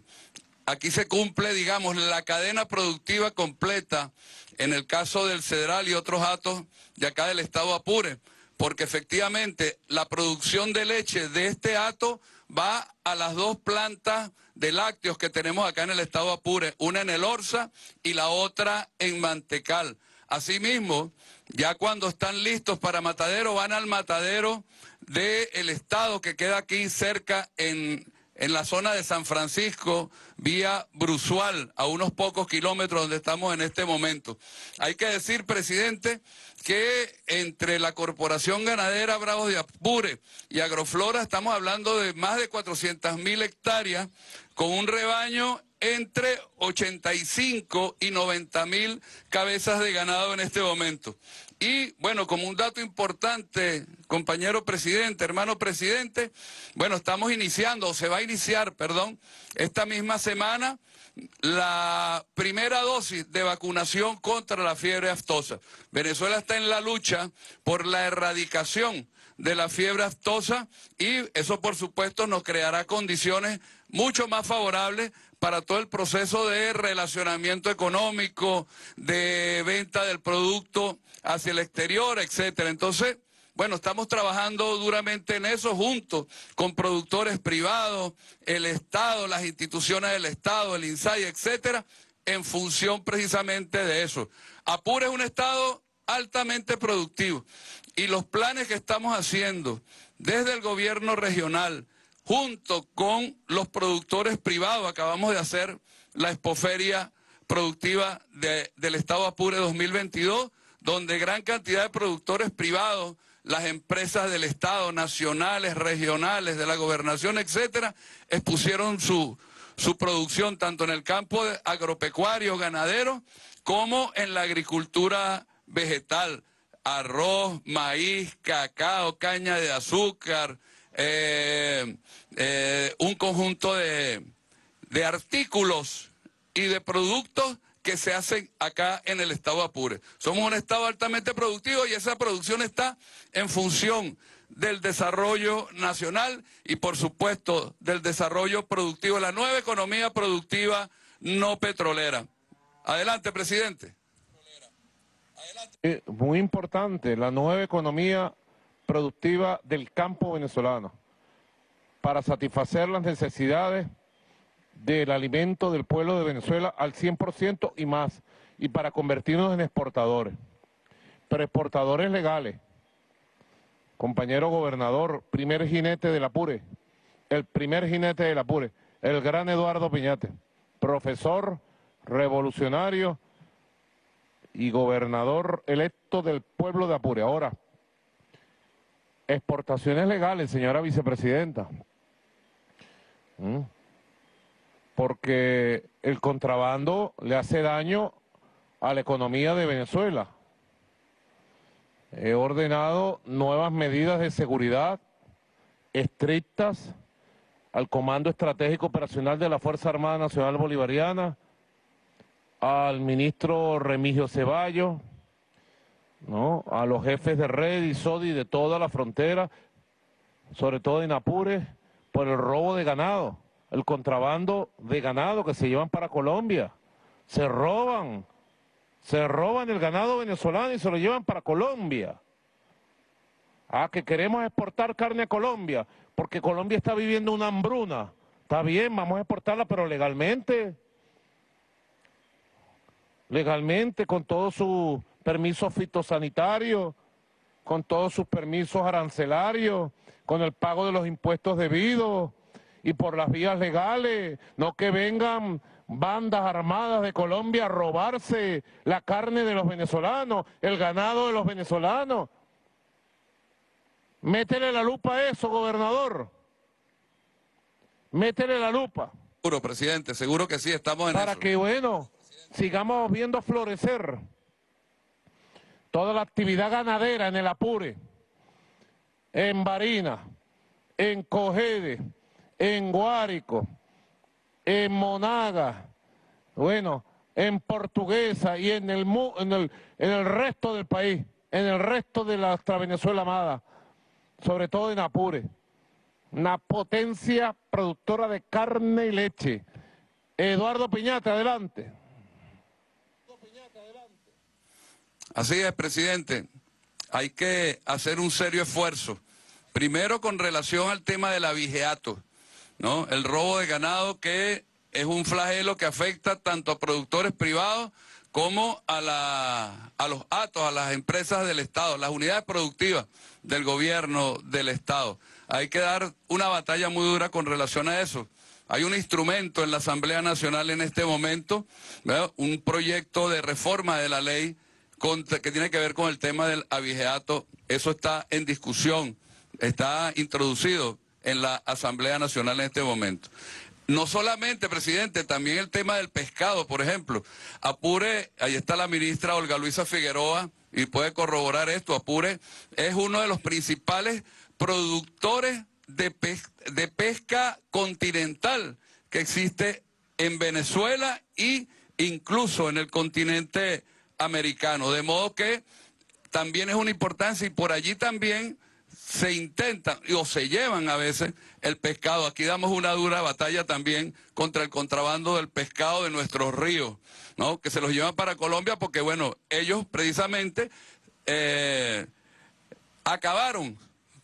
Aquí se cumple, digamos, la cadena productiva completa en el caso del Cedral y otros hatos de acá del estado Apure. porque efectivamente la producción de leche de este hato va a las dos plantas de lácteos que tenemos acá en el estado de Apure, una en El Orza y la otra en Mantecal. Asimismo, ya cuando están listos para matadero, van al matadero del estado que queda aquí cerca en, en la zona de San Francisco, vía Bruzual, a unos pocos kilómetros donde estamos en este momento. Hay que decir, presidente, que entre la Corporación Ganadera Bravos de Apure y Agroflora estamos hablando de más de cuatrocientas mil hectáreas con un rebaño entre ochenta y cinco y noventa mil cabezas de ganado en este momento. Y bueno, como un dato importante, compañero presidente, hermano presidente, bueno, estamos iniciando, o se va a iniciar, perdón, esta misma semana, la primera dosis de vacunación contra la fiebre aftosa. Venezuela está en la lucha por la erradicación de la fiebre aftosa y eso por supuesto nos creará condiciones mucho más favorables para todo el proceso de relacionamiento económico, de venta del producto hacia el exterior, etcétera. Entonces, bueno, estamos trabajando duramente en eso junto con productores privados, el Estado, las instituciones del Estado, el INSAI, etcétera, en función precisamente de eso. Apure es un estado altamente productivo y los planes que estamos haciendo desde el gobierno regional, junto con los productores privados, acabamos de hacer la Expoferia Productiva de, del Estado Apure dos mil veintidós, donde gran cantidad de productores privados, las empresas del Estado, nacionales, regionales, de la gobernación, etcétera, expusieron su, su producción tanto en el campo agropecuario, ganadero, como en la agricultura vegetal, arroz, maíz, cacao, caña de azúcar, Eh, eh, un conjunto de, de artículos y de productos que se hacen acá en el estado de Apure. Somos un estado altamente productivo y esa producción está en función del desarrollo nacional y por supuesto del desarrollo productivo, la nueva economía productiva no petrolera. Adelante, presidente. Adelante. Muy importante, la nueva economía productiva del campo venezolano para satisfacer las necesidades del alimento del pueblo de Venezuela al cien por ciento y más, y para convertirnos en exportadores, pero exportadores legales. Compañero gobernador, primer jinete del Apure, el primer jinete del Apure, el gran Eduardo Piñate, profesor revolucionario y gobernador electo del pueblo de Apure. Ahora, exportaciones legales, señora vicepresidenta, ¿Mm? porque el contrabando le hace daño a la economía de Venezuela. He ordenado nuevas medidas de seguridad estrictas al Comando Estratégico Operacional de la Fuerza Armada Nacional Bolivariana, al ministro Remigio Ceballos, ¿no?, a los jefes de red y SODI de toda la frontera, sobre todo en Apure, por el robo de ganado, el contrabando de ganado que se llevan para Colombia. Se roban, se roban el ganado venezolano y se lo llevan para Colombia. Ah, que queremos exportar carne a Colombia, porque Colombia está viviendo una hambruna. Está bien, vamos a exportarla, pero legalmente. Legalmente, con todo su permisos fitosanitarios, con todos sus permisos arancelarios, con el pago de los impuestos debidos y por las vías legales, no que vengan bandas armadas de Colombia a robarse la carne de los venezolanos, el ganado de los venezolanos. Métele la lupa a eso, gobernador. Métele la lupa. Seguro, presidente, seguro que sí, estamos en eso. Para que, bueno, sigamos viendo florecer toda la actividad ganadera en el Apure, en Barinas, en Cojede, en Guárico, en Monagas, bueno, en Portuguesa y en el, en el, en el resto del país, en el resto de nuestra Venezuela amada, sobre todo en Apure. Una potencia productora de carne y leche. Eduardo Piñate, adelante. Así es, presidente. hay que hacer un serio esfuerzo. Primero con relación al tema del abigeato, ¿no? El robo de ganado, que es un flagelo que afecta tanto a productores privados como a, la, a los atos, a las empresas del Estado, las unidades productivas del gobierno del Estado. Hay que dar una batalla muy dura con relación a eso. Hay un instrumento en la Asamblea Nacional en este momento, ¿verdad? Un proyecto de reforma de la ley contra, que tiene que ver con el tema del abigeato. Eso está en discusión, está introducido en la Asamblea Nacional en este momento. No solamente, presidente, también el tema del pescado, por ejemplo. Apure, ahí está la ministra Olga Luisa Figueroa, y puede corroborar esto, Apure es uno de los principales productores de, pe de pesca continental que existe en Venezuela e incluso en el continente americano. De modo que también es una importancia, y por allí también se intentan o se llevan a veces el pescado. Aquí damos una dura batalla también contra el contrabando del pescado de nuestros ríos, ¿no? Que se los llevan para Colombia porque, bueno, ellos precisamente eh, acabaron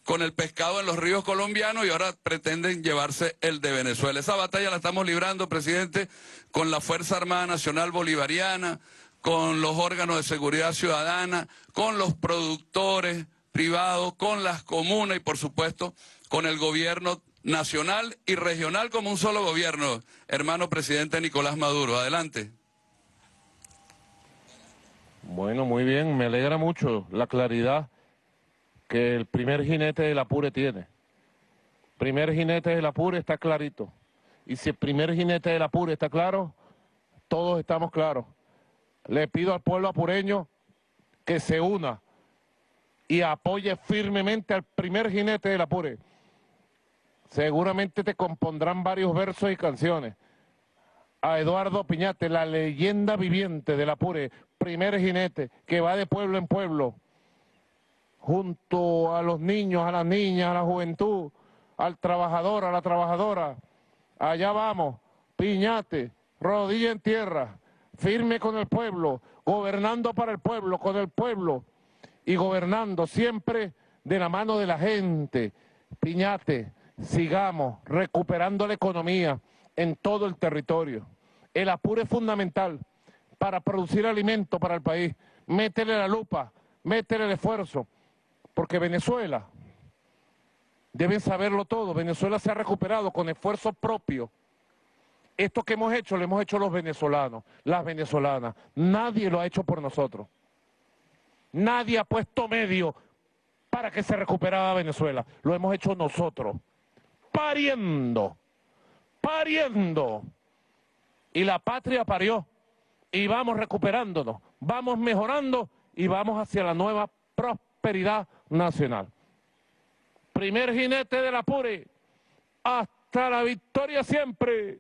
con el pescado en los ríos colombianos y ahora pretenden llevarse el de Venezuela. Esa batalla la estamos librando, presidente, con la Fuerza Armada Nacional Bolivariana, con los órganos de seguridad ciudadana, con los productores privado, con las comunas y por supuesto con el gobierno nacional y regional como un solo gobierno. Hermano presidente Nicolás Maduro, adelante. Bueno, muy bien, me alegra mucho la claridad que el primer jinete del Apure tiene. Primer jinete del Apure está clarito. Y si el primer jinete del Apure está claro, todos estamos claros. Le pido al pueblo apureño que se una y apoye firmemente al primer jinete del Apure. Seguramente te compondrán varios versos y canciones. A Eduardo Piñate, la leyenda viviente del Apure, primer jinete que va de pueblo en pueblo, junto a los niños, a las niñas, a la juventud, al trabajador, a la trabajadora. Allá vamos, Piñate, rodilla en tierra, firme con el pueblo, gobernando para el pueblo, con el pueblo, y gobernando siempre de la mano de la gente. Piñate, sigamos recuperando la economía en todo el territorio. El Apure es fundamental para producir alimento para el país. Métele la lupa, métele el esfuerzo, porque Venezuela, deben saberlo todo, Venezuela se ha recuperado con esfuerzo propio. Esto que hemos hecho, lo hemos hecho los venezolanos, las venezolanas. Nadie lo ha hecho por nosotros. Nadie ha puesto medio para que se recuperara Venezuela. Lo hemos hecho nosotros, pariendo, pariendo. Y la patria parió, y vamos recuperándonos, vamos mejorando y vamos hacia la nueva prosperidad nacional. Primer jinete del Apure, hasta la victoria siempre.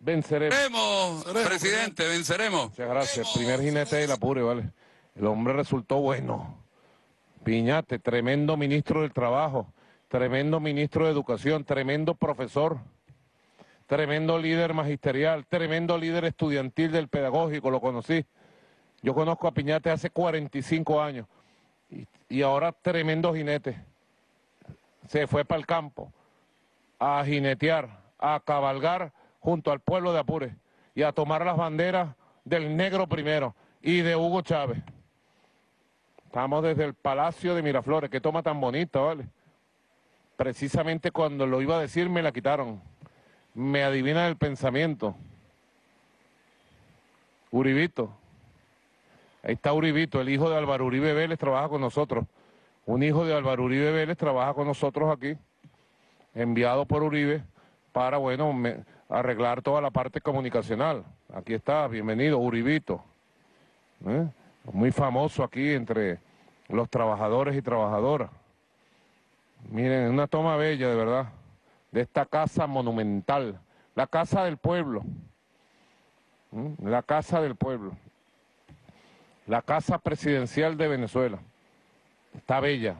Venceremos. Venceremos, presidente, venceremos. Muchas gracias. Primer jinete del Apure, ¿vale? El hombre resultó bueno. Piñate, tremendo ministro del Trabajo, tremendo ministro de Educación, tremendo profesor, tremendo líder magisterial, tremendo líder estudiantil del pedagógico, lo conocí. Yo conozco a Piñate hace cuarenta y cinco años y, y ahora tremendo jinete. Se fue para el campo a jinetear, a cabalgar junto al pueblo de Apure, y a tomar las banderas del Negro Primero y de Hugo Chávez. Estamos desde el Palacio de Miraflores, qué toma tan bonita, ¿vale? Precisamente cuando lo iba a decir me la quitaron. Me adivina el pensamiento. Uribito. Ahí está Uribito, el hijo de Álvaro Uribe Vélez trabaja con nosotros. Un hijo de Álvaro Uribe Vélez trabaja con nosotros aquí, enviado por Uribe para, bueno, me, arreglar toda la parte comunicacional. Aquí está, bienvenido, Uribito. ¿Eh? Muy famoso aquí entre los trabajadores y trabajadoras. Miren, una toma bella, de verdad, de esta casa monumental, la casa del pueblo, ¿eh? La casa del pueblo, la casa presidencial de Venezuela. Está bella,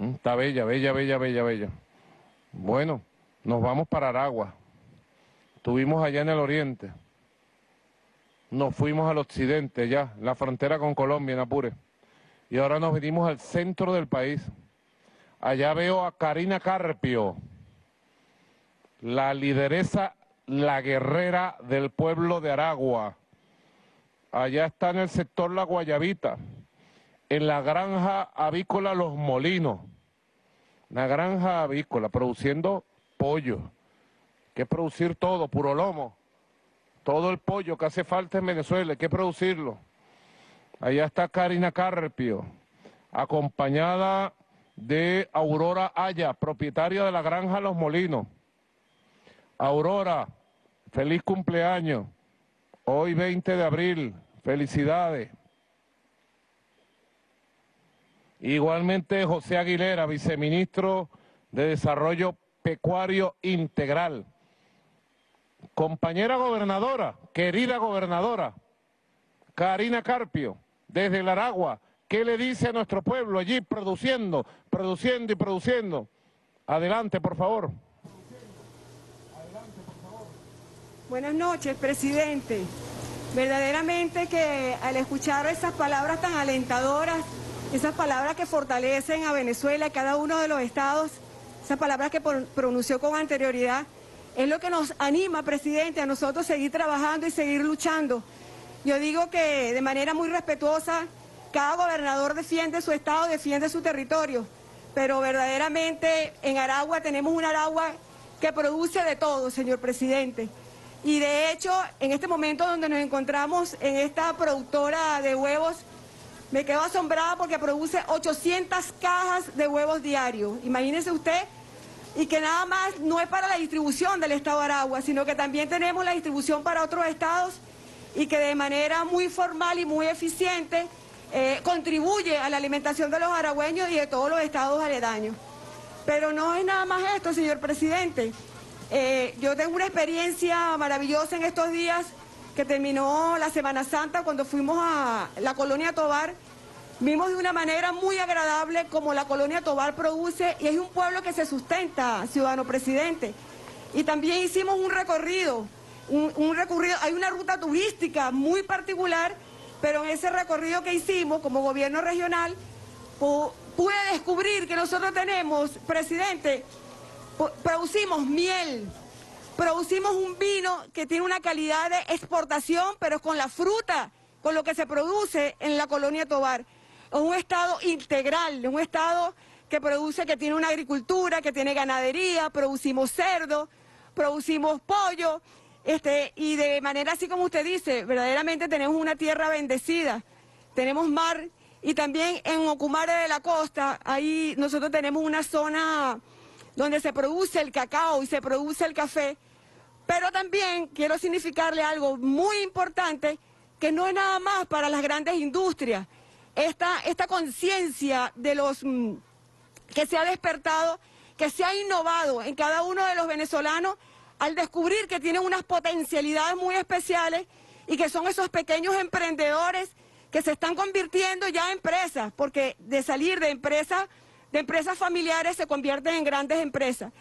¿eh? Está bella, bella, bella, bella, bella. Bueno, nos vamos para Aragua. Estuvimos allá en el oriente, nos fuimos al occidente ya, la frontera con Colombia en Apure. Y ahora nos venimos al centro del país. Allá veo a Karina Carpio, la lideresa, la guerrera del pueblo de Aragua. Allá está en el sector La Guayabita, en la granja avícola Los Molinos. Una granja avícola produciendo pollo, que es producir todo, puro lomo. Todo el pollo que hace falta en Venezuela, hay que producirlo. Allá está Karina Carpio, acompañada de Aurora Aya, propietaria de la granja Los Molinos. Aurora, feliz cumpleaños. Hoy veinte de abril, felicidades. Igualmente José Aguilera, viceministro de Desarrollo Pecuario Integral. Compañera gobernadora, querida gobernadora, Karina Carpio, desde el Aragua, ¿qué le dice a nuestro pueblo allí produciendo, produciendo y produciendo? Adelante, por favor. Buenas noches, presidente. Verdaderamente que al escuchar esas palabras tan alentadoras, esas palabras que fortalecen a Venezuela y cada uno de los estados, esas palabras que pronunció con anterioridad, es lo que nos anima, presidente, a nosotros seguir trabajando y seguir luchando. Yo digo que de manera muy respetuosa, cada gobernador defiende su estado, defiende su territorio, pero verdaderamente en Aragua tenemos un Aragua que produce de todo, señor presidente. Y de hecho, en este momento donde nos encontramos en esta productora de huevos, me quedo asombrada porque produce ochocientas cajas de huevos diarios. Imagínese usted. Y que nada más no es para la distribución del estado de Aragua, sino que también tenemos la distribución para otros estados y que de manera muy formal y muy eficiente eh, contribuye a la alimentación de los aragüeños y de todos los estados aledaños. Pero no es nada más esto, señor presidente. Eh, yo tengo una experiencia maravillosa en estos días que terminó la Semana Santa cuando fuimos a la Colonia Tobar. Vimos de una manera muy agradable como la Colonia Tobar produce y es un pueblo que se sustenta, ciudadano presidente. Y también hicimos un recorrido, un, un recorrido, hay una ruta turística muy particular, pero en ese recorrido que hicimos como gobierno regional, pude descubrir que nosotros tenemos, presidente, producimos miel, producimos un vino que tiene una calidad de exportación, pero con la fruta, con lo que se produce en la Colonia Tobar. Es un estado integral, un estado que produce, que tiene una agricultura, que tiene ganadería, producimos cerdo, producimos pollo, este, y de manera así como usted dice, verdaderamente tenemos una tierra bendecida, tenemos mar, y también en Ocumare de la Costa, ahí nosotros tenemos una zona donde se produce el cacao y se produce el café, pero también quiero significarle algo muy importante, que no es nada más para las grandes industrias. Esta, esta conciencia de los que se ha despertado, que se ha innovado en cada uno de los venezolanos al descubrir que tienen unas potencialidades muy especiales y que son esos pequeños emprendedores que se están convirtiendo ya en empresas, porque de salir de empresas, de empresas familiares se convierten en grandes empresas.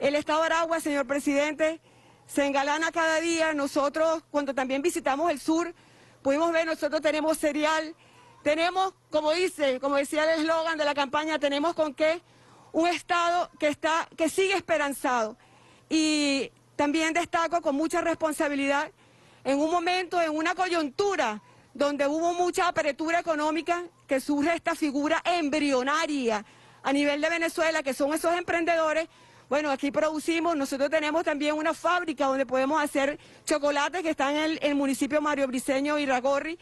El estado de Aragua, señor presidente, se engalana cada día. Nosotros cuando también visitamos el sur, pudimos ver, nosotros tenemos cereal, tenemos, como dice, como decía el eslogan de la campaña, tenemos con qué, un estado que está, que sigue esperanzado. Y también destaco con mucha responsabilidad, en un momento, en una coyuntura, donde hubo mucha apertura económica, que surge esta figura embrionaria a nivel de Venezuela, que son esos emprendedores. Bueno, aquí producimos, nosotros tenemos también una fábrica donde podemos hacer chocolates que están en el, en el municipio Mario Briceño y Iragorri,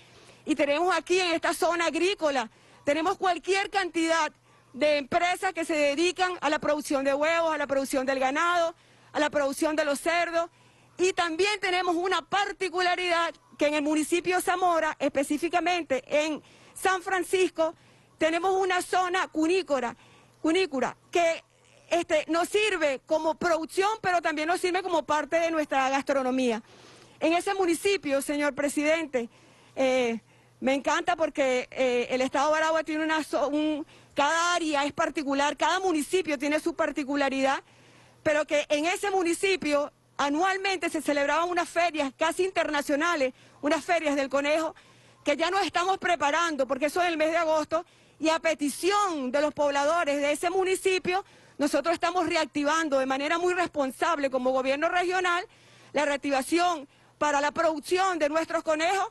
y tenemos aquí en esta zona agrícola, tenemos cualquier cantidad de empresas que se dedican a la producción de huevos, a la producción del ganado, a la producción de los cerdos, y también tenemos una particularidad que en el municipio Zamora, específicamente en San Francisco, tenemos una zona cunícola, cunícola que... Este, nos sirve como producción, pero también nos sirve como parte de nuestra gastronomía. En ese municipio, señor presidente, eh, me encanta porque eh, el estado de Aragua tiene una... Un, cada área es particular, cada municipio tiene su particularidad, pero que en ese municipio Anualmente se celebraban unas ferias casi internacionales, unas ferias del conejo, que ya nos estamos preparando, porque eso es el mes de agosto, y a petición de los pobladores de ese municipio, nosotros estamos reactivando de manera muy responsable como gobierno regional la reactivación para la producción de nuestros conejos,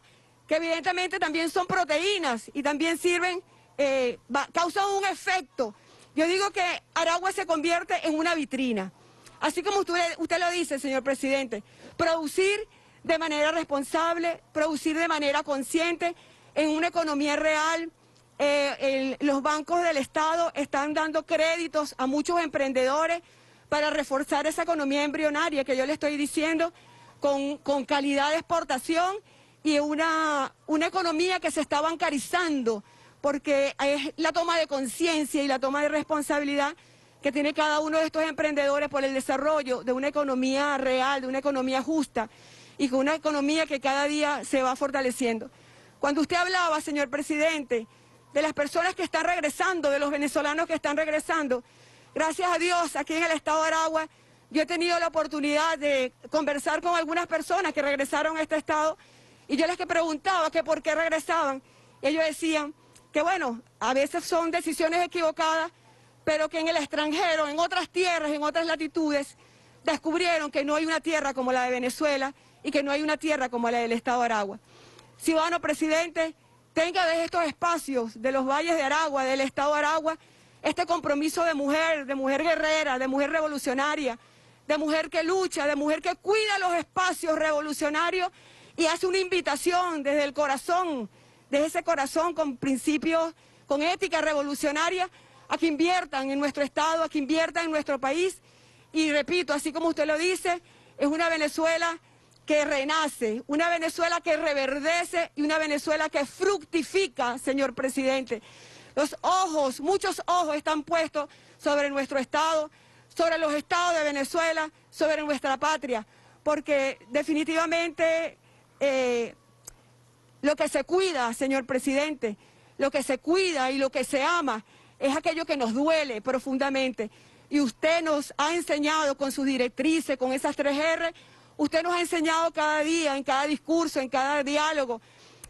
que evidentemente también son proteínas y también sirven, eh, causan un efecto. Yo digo que Aragua se convierte en una vitrina. Así como usted, usted lo dice, señor presidente, producir de manera responsable, producir de manera consciente, en una economía real. Eh, el, los bancos del Estado están dando créditos a muchos emprendedores para reforzar esa economía embrionaria que yo le estoy diciendo, con, con calidad de exportación y una, una economía que se está bancarizando, porque es la toma de conciencia y la toma de responsabilidad que tiene cada uno de estos emprendedores por el desarrollo de una economía real, de una economía justa, y con una economía que cada día se va fortaleciendo. Cuando usted hablaba, señor presidente, de las personas que están regresando, de los venezolanos que están regresando, gracias a Dios, aquí en el estado de Aragua, yo he tenido la oportunidad de conversar con algunas personas que regresaron a este estado, y yo les que preguntaba que por qué regresaban, ellos decían que bueno, a veces son decisiones equivocadas, pero que en el extranjero, en otras tierras, en otras latitudes, descubrieron que no hay una tierra como la de Venezuela y que no hay una tierra como la del estado de Aragua. Ciudadano presidente, tenga desde estos espacios de los valles de Aragua, del estado de Aragua, este compromiso de mujer, de mujer guerrera, de mujer revolucionaria, de mujer que lucha, de mujer que cuida los espacios revolucionarios y hace una invitación desde el corazón, desde ese corazón con principios, con ética revolucionaria, a que inviertan en nuestro estado, a que inviertan en nuestro país. Y repito, así como usted lo dice, es una Venezuela que renace, una Venezuela que reverdece y una Venezuela que fructifica, señor presidente. Los ojos, muchos ojos están puestos sobre nuestro estado, sobre los estados de Venezuela, sobre nuestra patria, porque definitivamente eh, lo que se cuida, señor presidente, lo que se cuida y lo que se ama, es aquello que nos duele profundamente. Y usted nos ha enseñado con sus directrices, con esas tres R, usted nos ha enseñado cada día, en cada discurso, en cada diálogo,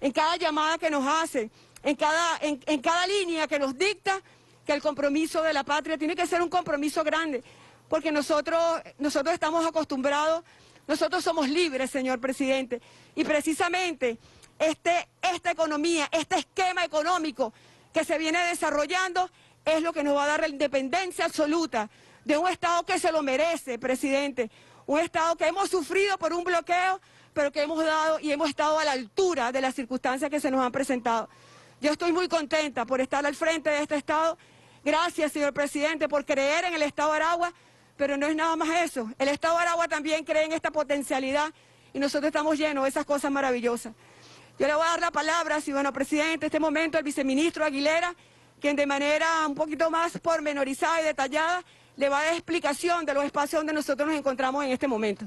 en cada llamada que nos hace, en cada, en, en cada línea que nos dicta, que el compromiso de la patria tiene que ser un compromiso grande, porque nosotros, nosotros estamos acostumbrados, nosotros somos libres, señor presidente, y precisamente este, esta economía, este esquema económico que se viene desarrollando es lo que nos va a dar la independencia absoluta de un Estado que se lo merece, presidente. Un Estado que hemos sufrido por un bloqueo, pero que hemos dado y hemos estado a la altura de las circunstancias que se nos han presentado. Yo estoy muy contenta por estar al frente de este Estado. Gracias, señor presidente, por creer en el Estado de Aragua, pero no es nada más eso. El Estado de Aragua también cree en esta potencialidad y nosotros estamos llenos de esas cosas maravillosas. Yo le voy a dar la palabra, ciudadano presidente, en este momento al viceministro Aguilera, quien de manera un poquito más pormenorizada y detallada le va a dar explicación de los espacios donde nosotros nos encontramos en este momento.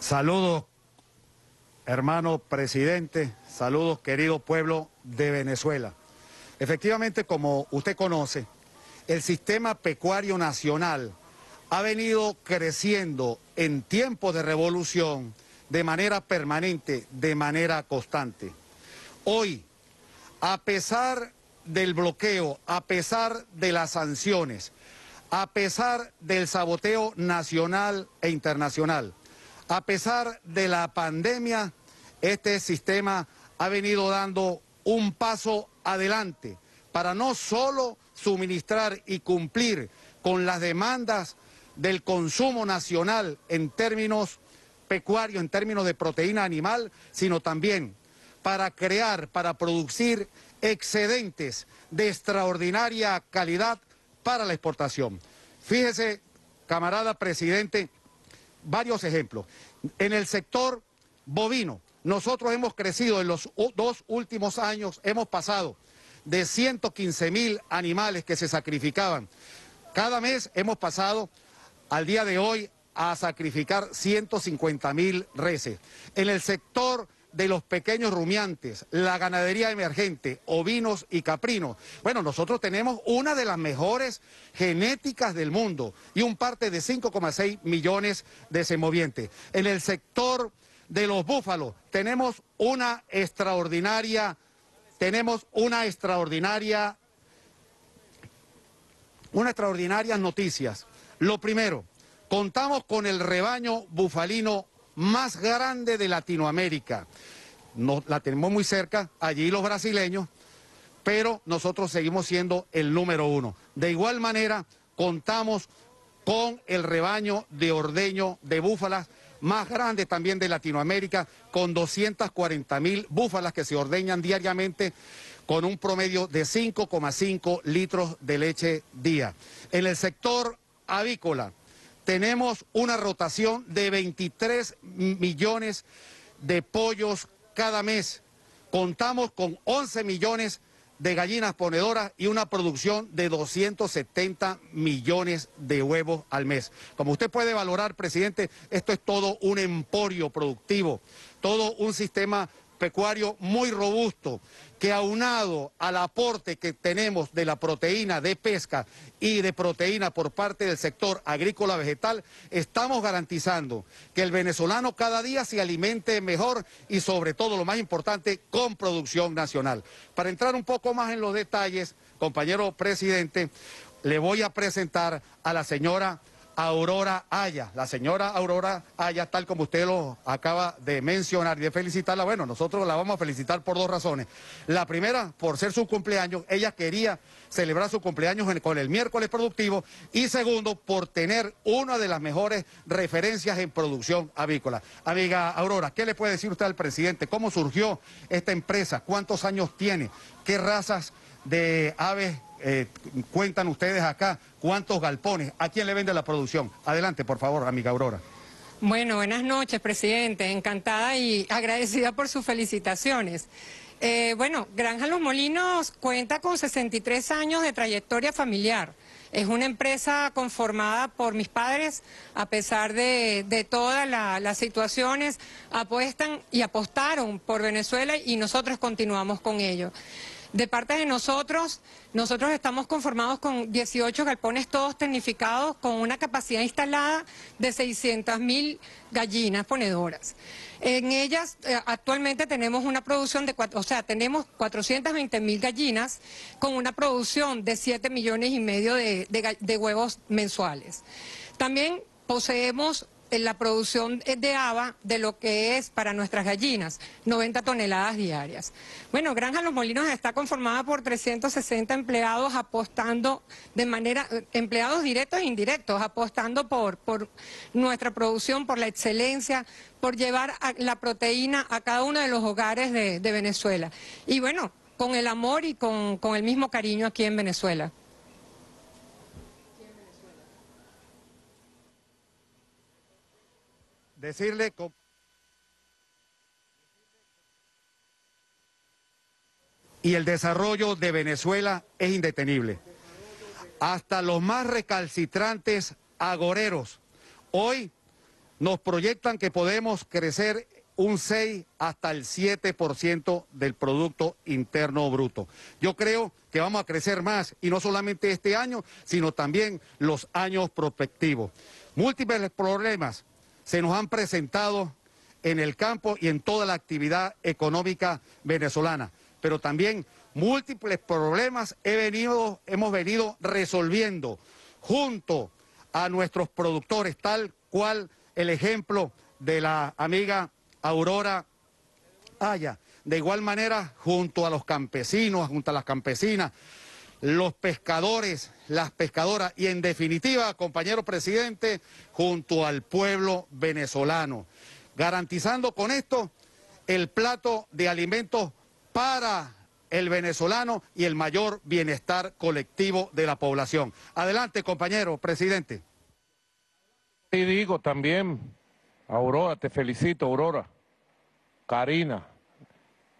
Saludos, hermano presidente, saludos, querido pueblo de Venezuela. Efectivamente, como usted conoce, el sistema pecuario nacional ha venido creciendo en tiempos de revolución, de manera permanente, de manera constante. Hoy, a pesar del bloqueo, a pesar de las sanciones, a pesar del saboteo nacional e internacional, a pesar de la pandemia, este sistema ha venido dando un paso adelante para no solo suministrar y cumplir con las demandas del consumo nacional en términos pecuario, en términos de proteína animal, sino también para crear, para producir excedentes de extraordinaria calidad para la exportación. Fíjese, camarada presidente, varios ejemplos. En el sector bovino, nosotros hemos crecido en los dos últimos años, hemos pasado de ciento quince mil animales que se sacrificaban cada mes, hemos pasado al día de hoy a sacrificar ciento cincuenta mil reses. En el sector de los pequeños rumiantes, la ganadería emergente, ovinos y caprinos. Bueno, nosotros tenemos una de las mejores genéticas del mundo y un parte de cinco coma seis millones de semovientes. En el sector de los búfalos tenemos una extraordinaria, tenemos una extraordinaria, unas extraordinarias noticias. Lo primero, contamos con el rebaño bufalino más grande de Latinoamérica. Nos, la tenemos muy cerca, allí los brasileños, pero nosotros seguimos siendo el número uno. De igual manera, contamos con el rebaño de ordeño de búfalas más grande también de Latinoamérica, con doscientas cuarenta mil búfalas que se ordeñan diariamente con un promedio de cinco coma cinco litros de leche día. En el sector avícola tenemos una rotación de veintitrés millones de pollos cada mes. Contamos con once millones de gallinas ponedoras y una producción de doscientos setenta millones de huevos al mes. Como usted puede valorar, presidente, esto es todo un emporio productivo, todo un sistema pecuario muy robusto, que aunado al aporte que tenemos de la proteína de pesca y de proteína por parte del sector agrícola vegetal, estamos garantizando que el venezolano cada día se alimente mejor y sobre todo, lo más importante, con producción nacional. Para entrar un poco más en los detalles, compañero presidente, le voy a presentar a la señora Aurora Aya, la señora Aurora Aya, tal como usted lo acaba de mencionar y de felicitarla. Bueno, nosotros la vamos a felicitar por dos razones. La primera, por ser su cumpleaños, ella quería celebrar su cumpleaños en, con el miércoles productivo, y segundo, por tener una de las mejores referencias en producción avícola. Amiga Aurora, ¿qué le puede decir usted al presidente? ¿Cómo surgió esta empresa? ¿Cuántos años tiene? ¿Qué razas de aves Eh, cuentan ustedes acá? ¿Cuántos galpones? ¿A quién le vende la producción? Adelante, por favor, amiga Aurora. Bueno, buenas noches, presidente. Encantada y agradecida por sus felicitaciones. Eh, bueno, Granja Los Molinos cuenta con sesenta y tres años de trayectoria familiar. Es una empresa conformada por mis padres. A pesar de, de todas la, las situaciones, apuestan y apostaron por Venezuela y nosotros continuamos con ello. De parte de nosotros, nosotros estamos conformados con dieciocho galpones todos tecnificados con una capacidad instalada de seiscientas mil gallinas ponedoras. En ellas eh, actualmente tenemos una producción de, cuatro, o sea, tenemos cuatrocientas veinte mil gallinas con una producción de siete millones y medio de, de, de huevos mensuales. También poseemos la producción de haba de lo que es para nuestras gallinas, noventa toneladas diarias. Bueno, Granja Los Molinos está conformada por trescientos sesenta empleados apostando de manera, empleados directos e indirectos, apostando por, por nuestra producción, por la excelencia, por llevar a, la proteína a cada uno de los hogares de, de Venezuela. Y bueno, con el amor y con, con el mismo cariño aquí en Venezuela. Decirle, y el desarrollo de Venezuela es indetenible. Hasta los más recalcitrantes agoreros hoy nos proyectan que podemos crecer un seis hasta el siete por ciento del Producto Interno Bruto. Yo creo que vamos a crecer más, y no solamente este año, sino también los años prospectivos. Múltiples problemas se nos han presentado en el campo y en toda la actividad económica venezolana, pero también múltiples problemas he venido, hemos venido resolviendo junto a nuestros productores, tal cual el ejemplo de la amiga Aurora Aya. De igual manera, junto a los campesinos, junto a las campesinas, los pescadores, las pescadoras y en definitiva, compañero presidente, junto al pueblo venezolano, garantizando con esto el plato de alimentos para el venezolano y el mayor bienestar colectivo de la población. Adelante, compañero presidente. Y digo también, Aurora, te felicito, Aurora, Karina,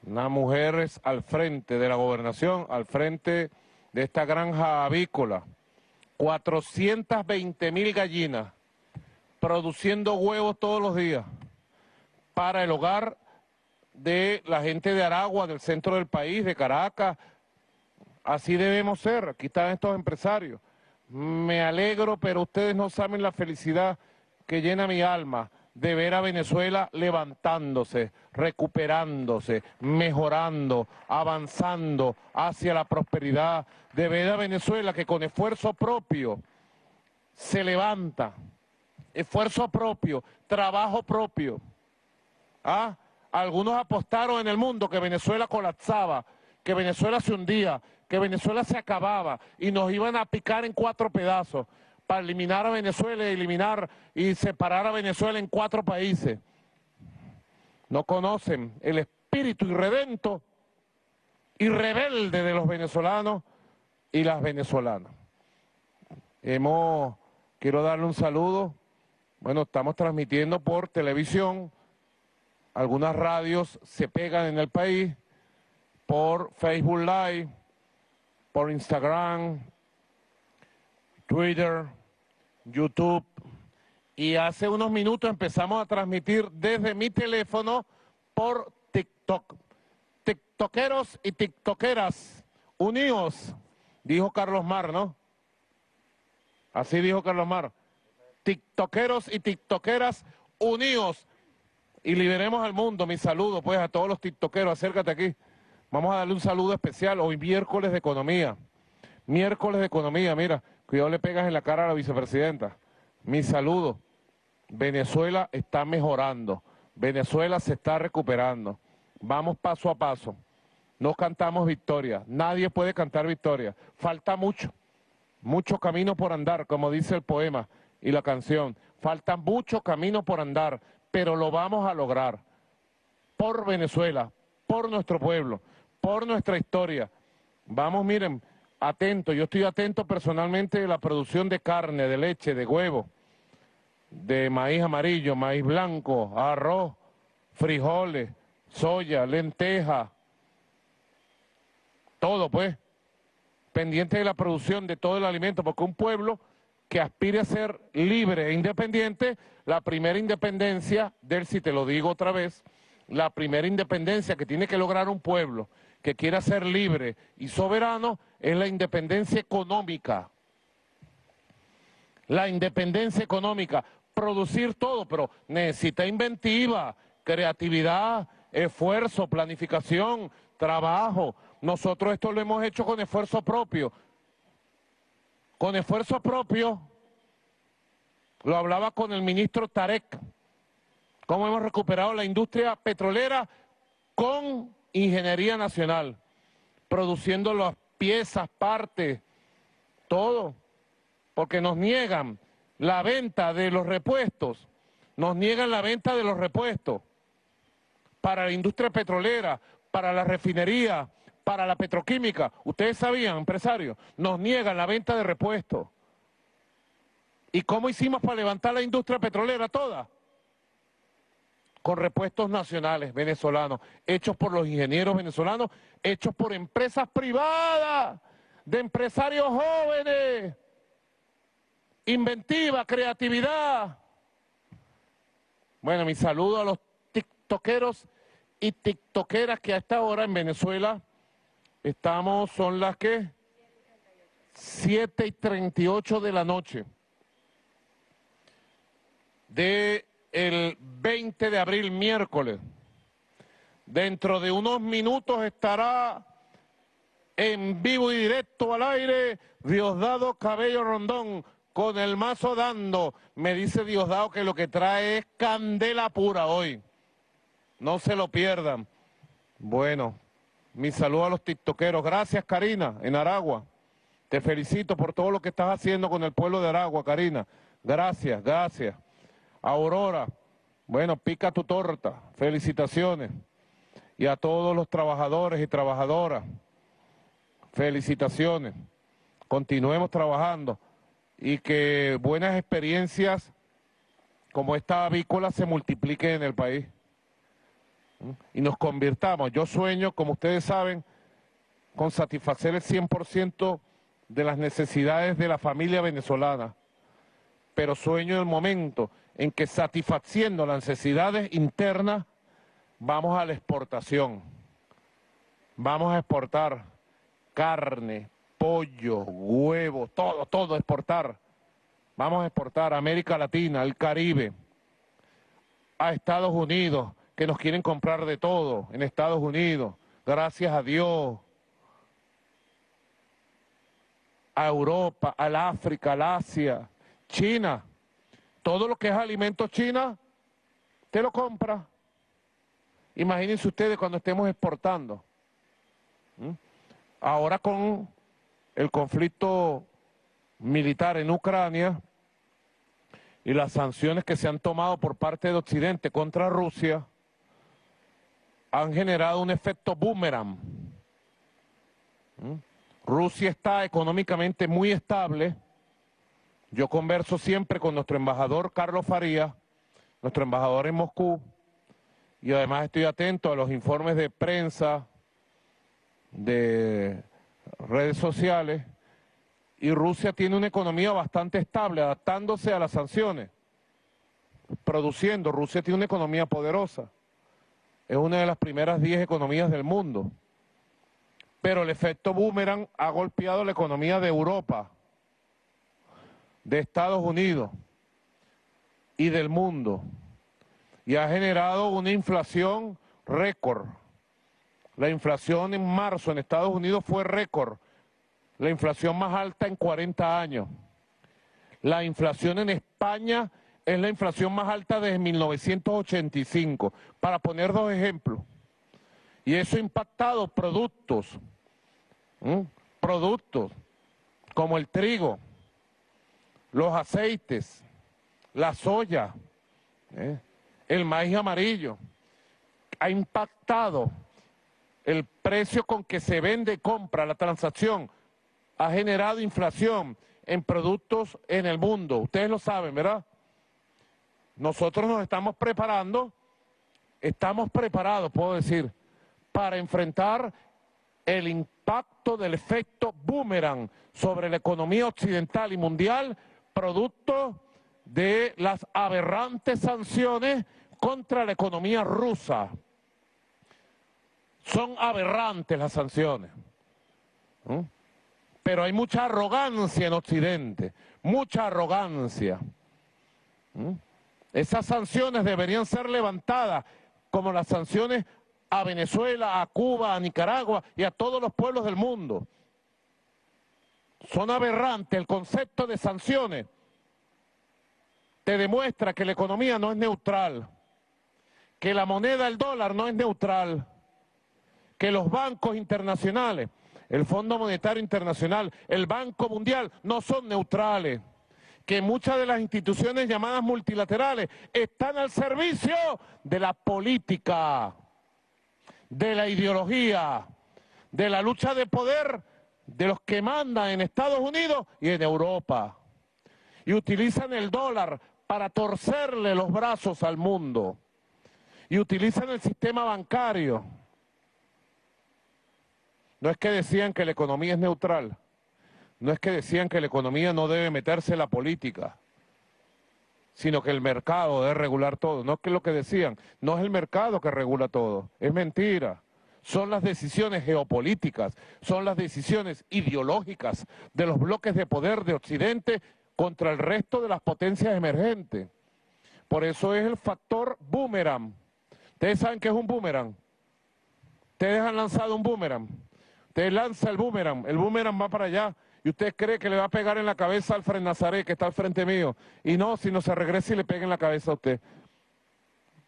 una mujer es al frente de la gobernación, al frente de esta granja avícola, cuatrocientas veinte mil gallinas, produciendo huevos todos los días, para el hogar de la gente de Aragua, del centro del país, de Caracas. Así debemos ser, aquí están estos empresarios. Me alegro, pero ustedes no saben la felicidad que llena mi alma de ver a Venezuela levantándose, recuperándose, mejorando, avanzando hacia la prosperidad, de ver a Venezuela que con esfuerzo propio se levanta, esfuerzo propio, trabajo propio. ¿Ah? Algunos apostaron en el mundo que Venezuela colapsaba, que Venezuela se hundía, que Venezuela se acababa y nos iban a picar en cuatro pedazos para eliminar a Venezuela, eliminar y separar a Venezuela en cuatro países. No conocen el espíritu irredento y rebelde de los venezolanos y las venezolanas. Hemos, quiero darle un saludo, bueno, estamos transmitiendo por televisión, algunas radios se pegan en el país, por Facebook Live, por Instagram, Twitter, YouTube, y hace unos minutos empezamos a transmitir desde mi teléfono por TikTok. TikTokeros y tiktokeras, unidos, dijo Carlos Mar, ¿no? Así dijo Carlos Mar. Tiktokeros y tiktokeras, unidos, y liberemos al mundo. Mi saludo pues a todos los tiktokeros, acércate aquí. Vamos a darle un saludo especial, hoy miércoles de economía, miércoles de economía, mira, cuidado le pegas en la cara a la vicepresidenta. Mi saludo, Venezuela está mejorando, Venezuela se está recuperando, vamos paso a paso, no cantamos victoria, nadie puede cantar victoria, falta mucho, mucho camino por andar, como dice el poema y la canción, falta mucho camino por andar, pero lo vamos a lograr, por Venezuela, por nuestro pueblo, por nuestra historia. Vamos, miren, atento, yo estoy atento personalmente de la producción de carne, de leche, de huevo, de maíz amarillo, maíz blanco, arroz, frijoles, soya, lenteja, todo pues, pendiente de la producción de todo el alimento, porque un pueblo que aspire a ser libre e independiente, la primera independencia, del si te lo digo otra vez, la primera independencia que tiene que lograr un pueblo que quiera ser libre y soberano es la independencia económica. La independencia económica, producir todo, pero necesita inventiva, creatividad, esfuerzo, planificación, trabajo. Nosotros esto lo hemos hecho con esfuerzo propio. Con esfuerzo propio, lo hablaba con el ministro Tarek, cómo hemos recuperado la industria petrolera con ingeniería nacional, produciendo las piezas, partes, todo, porque nos niegan la venta de los repuestos, nos niegan la venta de los repuestos para la industria petrolera, para la refinería, para la petroquímica. Ustedes sabían, empresarios, nos niegan la venta de repuestos. ¿Y cómo hicimos para levantar la industria petrolera toda? Con repuestos nacionales venezolanos, hechos por los ingenieros venezolanos, hechos por empresas privadas, de empresarios jóvenes, inventiva, creatividad. Bueno, mi saludo a los tiktokeros y tiktokeras que a esta hora en Venezuela estamos, son las que siete y treinta y ocho de la noche de el veinte de abril, miércoles. Dentro de unos minutos estará en vivo y directo al aire Diosdado Cabello Rondón con el mazo dando. Me dice Diosdado que lo que trae es candela pura hoy. No se lo pierdan. Bueno, mi saludo a los tiktokeros. Gracias, Karina, en Aragua. Te felicito por todo lo que estás haciendo con el pueblo de Aragua, Karina. Gracias, gracias. Aurora, bueno, pica tu torta, felicitaciones, y a todos los trabajadores y trabajadoras, felicitaciones, continuemos trabajando, y que buenas experiencias como esta avícola se multipliquen en el país, y nos convirtamos, yo sueño, como ustedes saben, con satisfacer el cien por ciento de las necesidades de la familia venezolana, pero sueño el momento en que satisfaciendo las necesidades internas vamos a la exportación, vamos a exportar carne, pollo, huevo, todo, todo exportar. Vamos a exportar a América Latina, al Caribe, a Estados Unidos, que nos quieren comprar de todo en Estados Unidos, gracias a Dios, a Europa, al África, al Asia, China. Todo lo que es alimento china, te lo compra. Imagínense ustedes cuando estemos exportando. ¿Mm? Ahora con el conflicto militar en Ucrania y las sanciones que se han tomado por parte de Occidente contra Rusia, han generado un efecto boomerang. ¿Mm? Rusia está económicamente muy estable. Yo converso siempre con nuestro embajador Carlos Faría, nuestro embajador en Moscú, y además estoy atento a los informes de prensa, de redes sociales, y Rusia tiene una economía bastante estable, adaptándose a las sanciones, produciendo. Rusia tiene una economía poderosa, es una de las primeras diez economías del mundo. Pero el efecto boomerang ha golpeado la economía de Europa, de Estados Unidos y del mundo, y ha generado una inflación récord. La inflación en marzo en Estados Unidos fue récord, la inflación más alta en cuarenta años. La inflación en España es la inflación más alta desde mil novecientos ochenta y cinco, para poner dos ejemplos. Y eso ha impactado productos, ¿m? productos como el trigo, los aceites, la soya, ¿eh? el maíz amarillo. Ha impactado el precio con que se vende y compra, la transacción. Ha generado inflación en productos en el mundo. Ustedes lo saben, ¿verdad? Nosotros nos estamos preparando, estamos preparados, puedo decir, para enfrentar el impacto del efecto boomerang sobre la economía occidental y mundial, producto de las aberrantes sanciones contra la economía rusa. Son aberrantes las sanciones. ¿Mm? Pero hay mucha arrogancia en Occidente, mucha arrogancia. ¿Mm? Esas sanciones deberían ser levantadas, como las sanciones a Venezuela, a Cuba, a Nicaragua y a todos los pueblos del mundo. Son aberrantes. El concepto de sanciones te demuestra que la economía no es neutral, que la moneda, el dólar, no es neutral, que los bancos internacionales, el Fondo Monetario Internacional, el Banco Mundial, no son neutrales, que muchas de las instituciones llamadas multilaterales están al servicio de la política, de la ideología, de la lucha de poder de los que mandan en Estados Unidos y en Europa. Y utilizan el dólar para torcerle los brazos al mundo. Y utilizan el sistema bancario. No es que decían que la economía es neutral. No es que decían que la economía no debe meterse en la política, sino que el mercado debe regular todo. No es que lo que decían, no es el mercado que regula todo. Es mentira. Son las decisiones geopolíticas, son las decisiones ideológicas de los bloques de poder de Occidente contra el resto de las potencias emergentes. Por eso es el factor boomerang. Ustedes saben qué es un boomerang. Ustedes han lanzado un boomerang. Ustedes lanzan el boomerang, el boomerang va para allá, y usted cree que le va a pegar en la cabeza al Alfred Nazaret, que está al frente mío. Y no, sino se regresa y le pega en la cabeza a usted.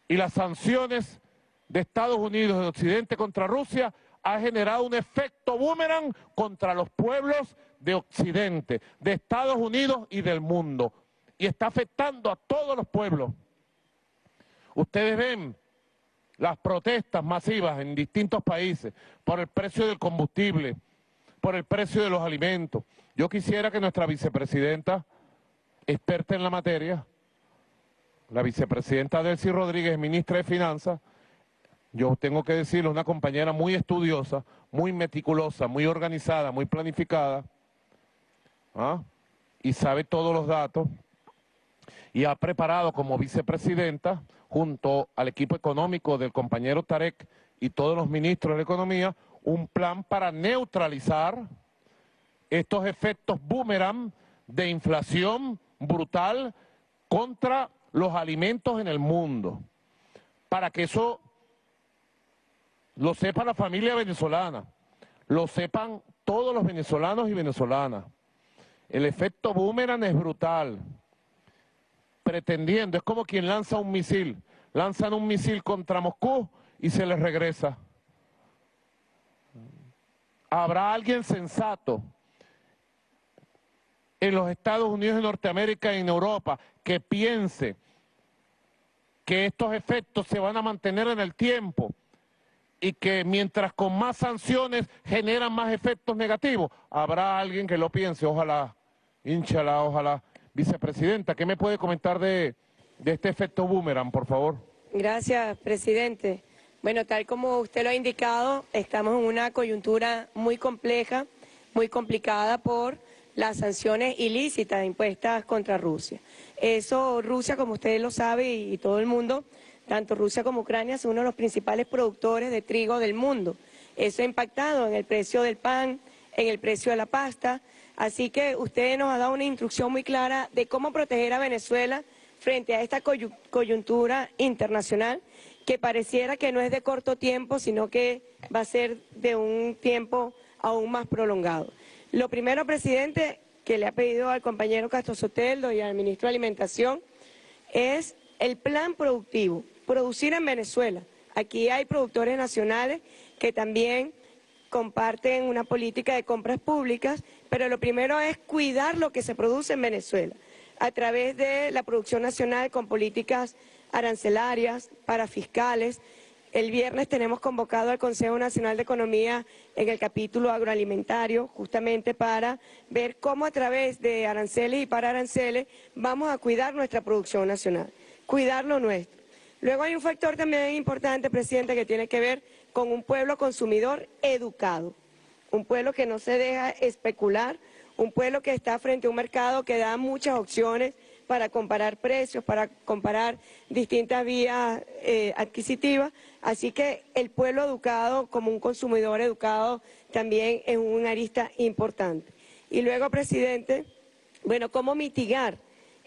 Y las sanciones de Estados Unidos, de Occidente contra Rusia, ha generado un efecto boomerang contra los pueblos de Occidente, de Estados Unidos y del mundo. Y está afectando a todos los pueblos. Ustedes ven las protestas masivas en distintos países por el precio del combustible, por el precio de los alimentos. Yo quisiera que nuestra vicepresidenta, experta en la materia, la vicepresidenta Adelcy Rodríguez, ministra de Finanzas, yo tengo que decirlo, una compañera muy estudiosa, muy meticulosa, muy organizada, muy planificada, ¿ah? y sabe todos los datos, y ha preparado como vicepresidenta junto al equipo económico del compañero Tarek y todos los ministros de la Economía, un plan para neutralizar estos efectos boomerang de inflación brutal contra los alimentos en el mundo, para que eso lo sepa la familia venezolana, lo sepan todos los venezolanos y venezolanas. El efecto boomerang es brutal, pretendiendo, es como quien lanza un misil, lanzan un misil contra Moscú y se les regresa. Habrá alguien sensato en los Estados Unidos, en Norteamérica y en Europa que piense que estos efectos se van a mantener en el tiempo y que mientras con más sanciones generan más efectos negativos. Habrá alguien que lo piense, ojalá, inchalá, ojalá. Vicepresidenta, ¿qué me puede comentar de, de este efecto boomerang, por favor? Gracias, presidente. Bueno, tal como usted lo ha indicado, estamos en una coyuntura muy compleja, muy complicada por las sanciones ilícitas impuestas contra Rusia. Eso, Rusia, como usted lo sabe, y, y todo el mundo, tanto Rusia como Ucrania, son uno de los principales productores de trigo del mundo. Eso ha impactado en el precio del pan, en el precio de la pasta. Así que usted nos ha dado una instrucción muy clara de cómo proteger a Venezuela frente a esta coyuntura internacional, que pareciera que no es de corto tiempo, sino que va a ser de un tiempo aún más prolongado. Lo primero, presidente, que le ha pedido al compañero Castro Soteldo y al ministro de Alimentación es el plan productivo, producir en Venezuela. Aquí hay productores nacionales que también comparten una política de compras públicas, pero lo primero es cuidar lo que se produce en Venezuela a través de la producción nacional con políticas arancelarias, parafiscales. El viernes tenemos convocado al Consejo Nacional de Economía en el capítulo agroalimentario, justamente para ver cómo a través de aranceles y para aranceles vamos a cuidar nuestra producción nacional, cuidar lo nuestro. Luego hay un factor también importante, presidente, que tiene que ver con un pueblo consumidor educado, un pueblo que no se deja especular, un pueblo que está frente a un mercado que da muchas opciones para comparar precios, para comparar distintas vías eh, adquisitivas. Así que el pueblo educado, como un consumidor educado, también es un arista importante. Y luego, presidente, bueno, ¿cómo mitigar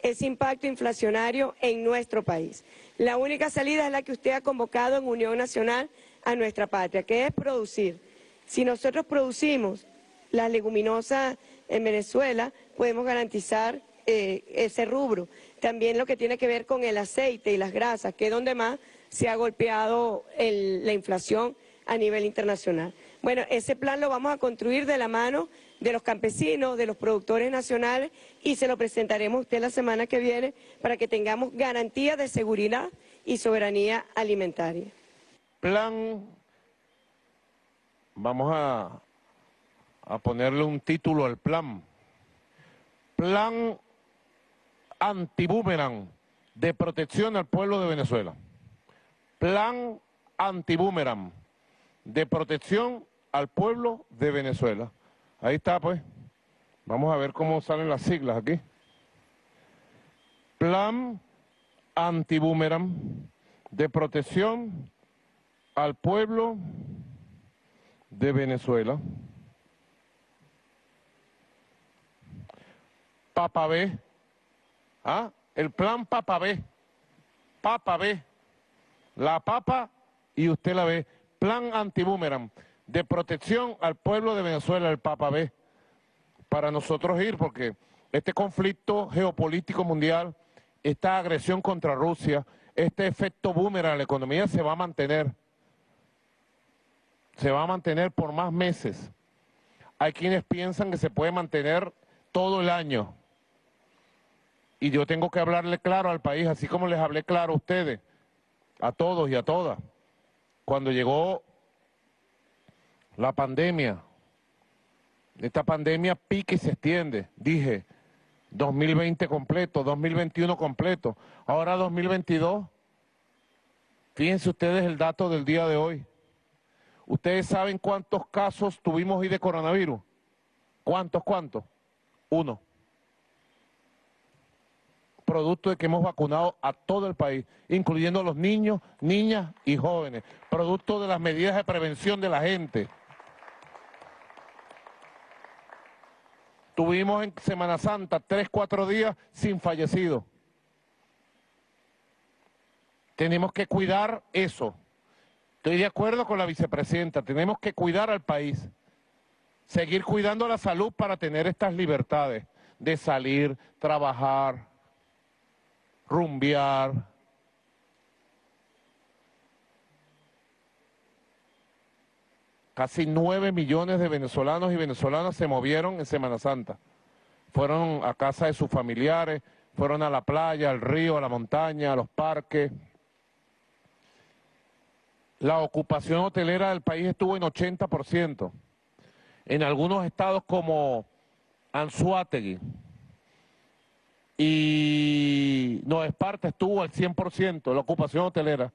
ese impacto inflacionario en nuestro país? La única salida es la que usted ha convocado en Unión Nacional a nuestra patria, que es producir. Si nosotros producimos las leguminosas en Venezuela, podemos garantizar ese rubro. También lo que tiene que ver con el aceite y las grasas, que es donde más se ha golpeado el, la inflación a nivel internacional. Bueno, ese plan lo vamos a construir de la mano de los campesinos, de los productores nacionales, y se lo presentaremos a usted la semana que viene para que tengamos garantía de seguridad y soberanía alimentaria. Plan, vamos a, a ponerle un título al plan. Plan antibúmerang de protección al pueblo de Venezuela. Plan antibúmerang de protección al pueblo de Venezuela. Ahí está, pues. Vamos a ver cómo salen las siglas aquí. Plan antibúmerang de protección al pueblo de Venezuela. Papabé. ¿Ah? El plan Papabé, Papabé, la papa y usted la ve, plan antibúmerang de protección al pueblo de Venezuela, el Papabé, para nosotros ir, porque este conflicto geopolítico mundial, esta agresión contra Rusia, este efecto boomerang a la economía se va a mantener, se va a mantener por más meses. Hay quienes piensan que se puede mantener todo el año. Y yo tengo que hablarle claro al país, así como les hablé claro a ustedes, a todos y a todas. Cuando llegó la pandemia, esta pandemia pica y se extiende. Dije, dos mil veinte completo, dos mil veintiuno completo, ahora dos mil veintidós. Fíjense ustedes el dato del día de hoy. ¿Ustedes saben cuántos casos tuvimos hoy de coronavirus? ¿Cuántos, cuántos? Uno. producto de que hemos vacunado a todo el país, incluyendo a los niños, niñas y jóvenes, producto de las medidas de prevención de la gente. Tuvimos en Semana Santa tres, cuatro días sin fallecidos. Tenemos que cuidar eso. Estoy de acuerdo con la vicepresidenta, tenemos que cuidar al país. Seguir cuidando la salud para tener estas libertades de salir, trabajar, rumbear. Casi nueve millones de venezolanos y venezolanas se movieron en Semana Santa. Fueron a casa de sus familiares, fueron a la playa, al río, a la montaña, a los parques. La ocupación hotelera del país estuvo en ochenta por ciento. En algunos estados como Anzoátegui y Nueva Esparta estuvo al cien por ciento, la ocupación hotelera.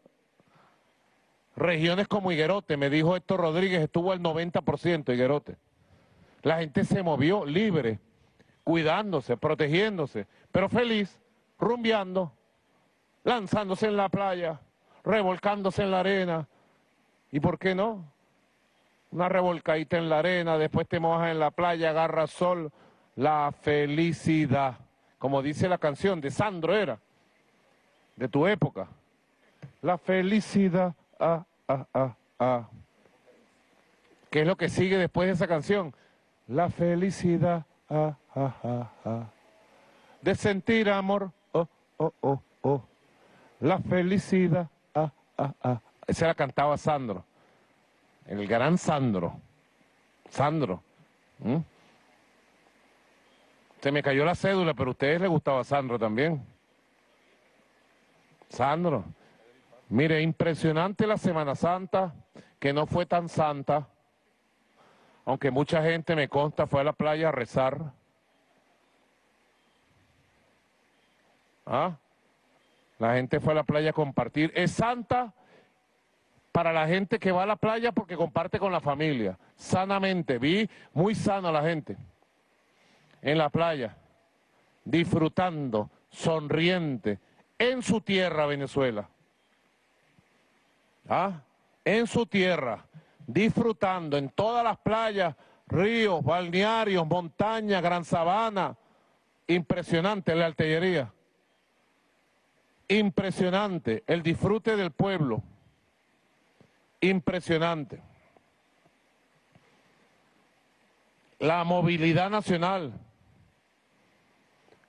Regiones como Higuerote, me dijo Héctor Rodríguez, estuvo al noventa por ciento Higuerote. La gente se movió libre, cuidándose, protegiéndose, pero feliz, rumbeando, lanzándose en la playa, revolcándose en la arena. ¿Y por qué no? Una revolcadita en la arena, después te mojas en la playa, agarra sol, la felicidad. Como dice la canción de Sandro, era, de tu época. La felicidad, ah, ah, ah, ah. ¿Qué es lo que sigue después de esa canción? La felicidad, ah, ah, ah, ah. De sentir amor, oh, oh, oh, oh. La felicidad, ah, ah, ah. Esa la cantaba Sandro. El gran Sandro, Sandro, ¿Mm? Se me cayó la cédula, pero a ustedes les gustaba Sandro también. Sandro, mire, impresionante la Semana Santa, que no fue tan santa, aunque mucha gente, me consta, fue a la playa a rezar. ¿Ah? La gente fue a la playa a compartir, es santa para la gente que va a la playa porque comparte con la familia, sanamente, vi muy sana la gente, en la playa, disfrutando, sonriente, en su tierra Venezuela, ¿ah? En su tierra, disfrutando en todas las playas, ríos, balnearios, montañas, Gran Sabana, impresionante la artillería, impresionante el disfrute del pueblo. Impresionante. La movilidad nacional.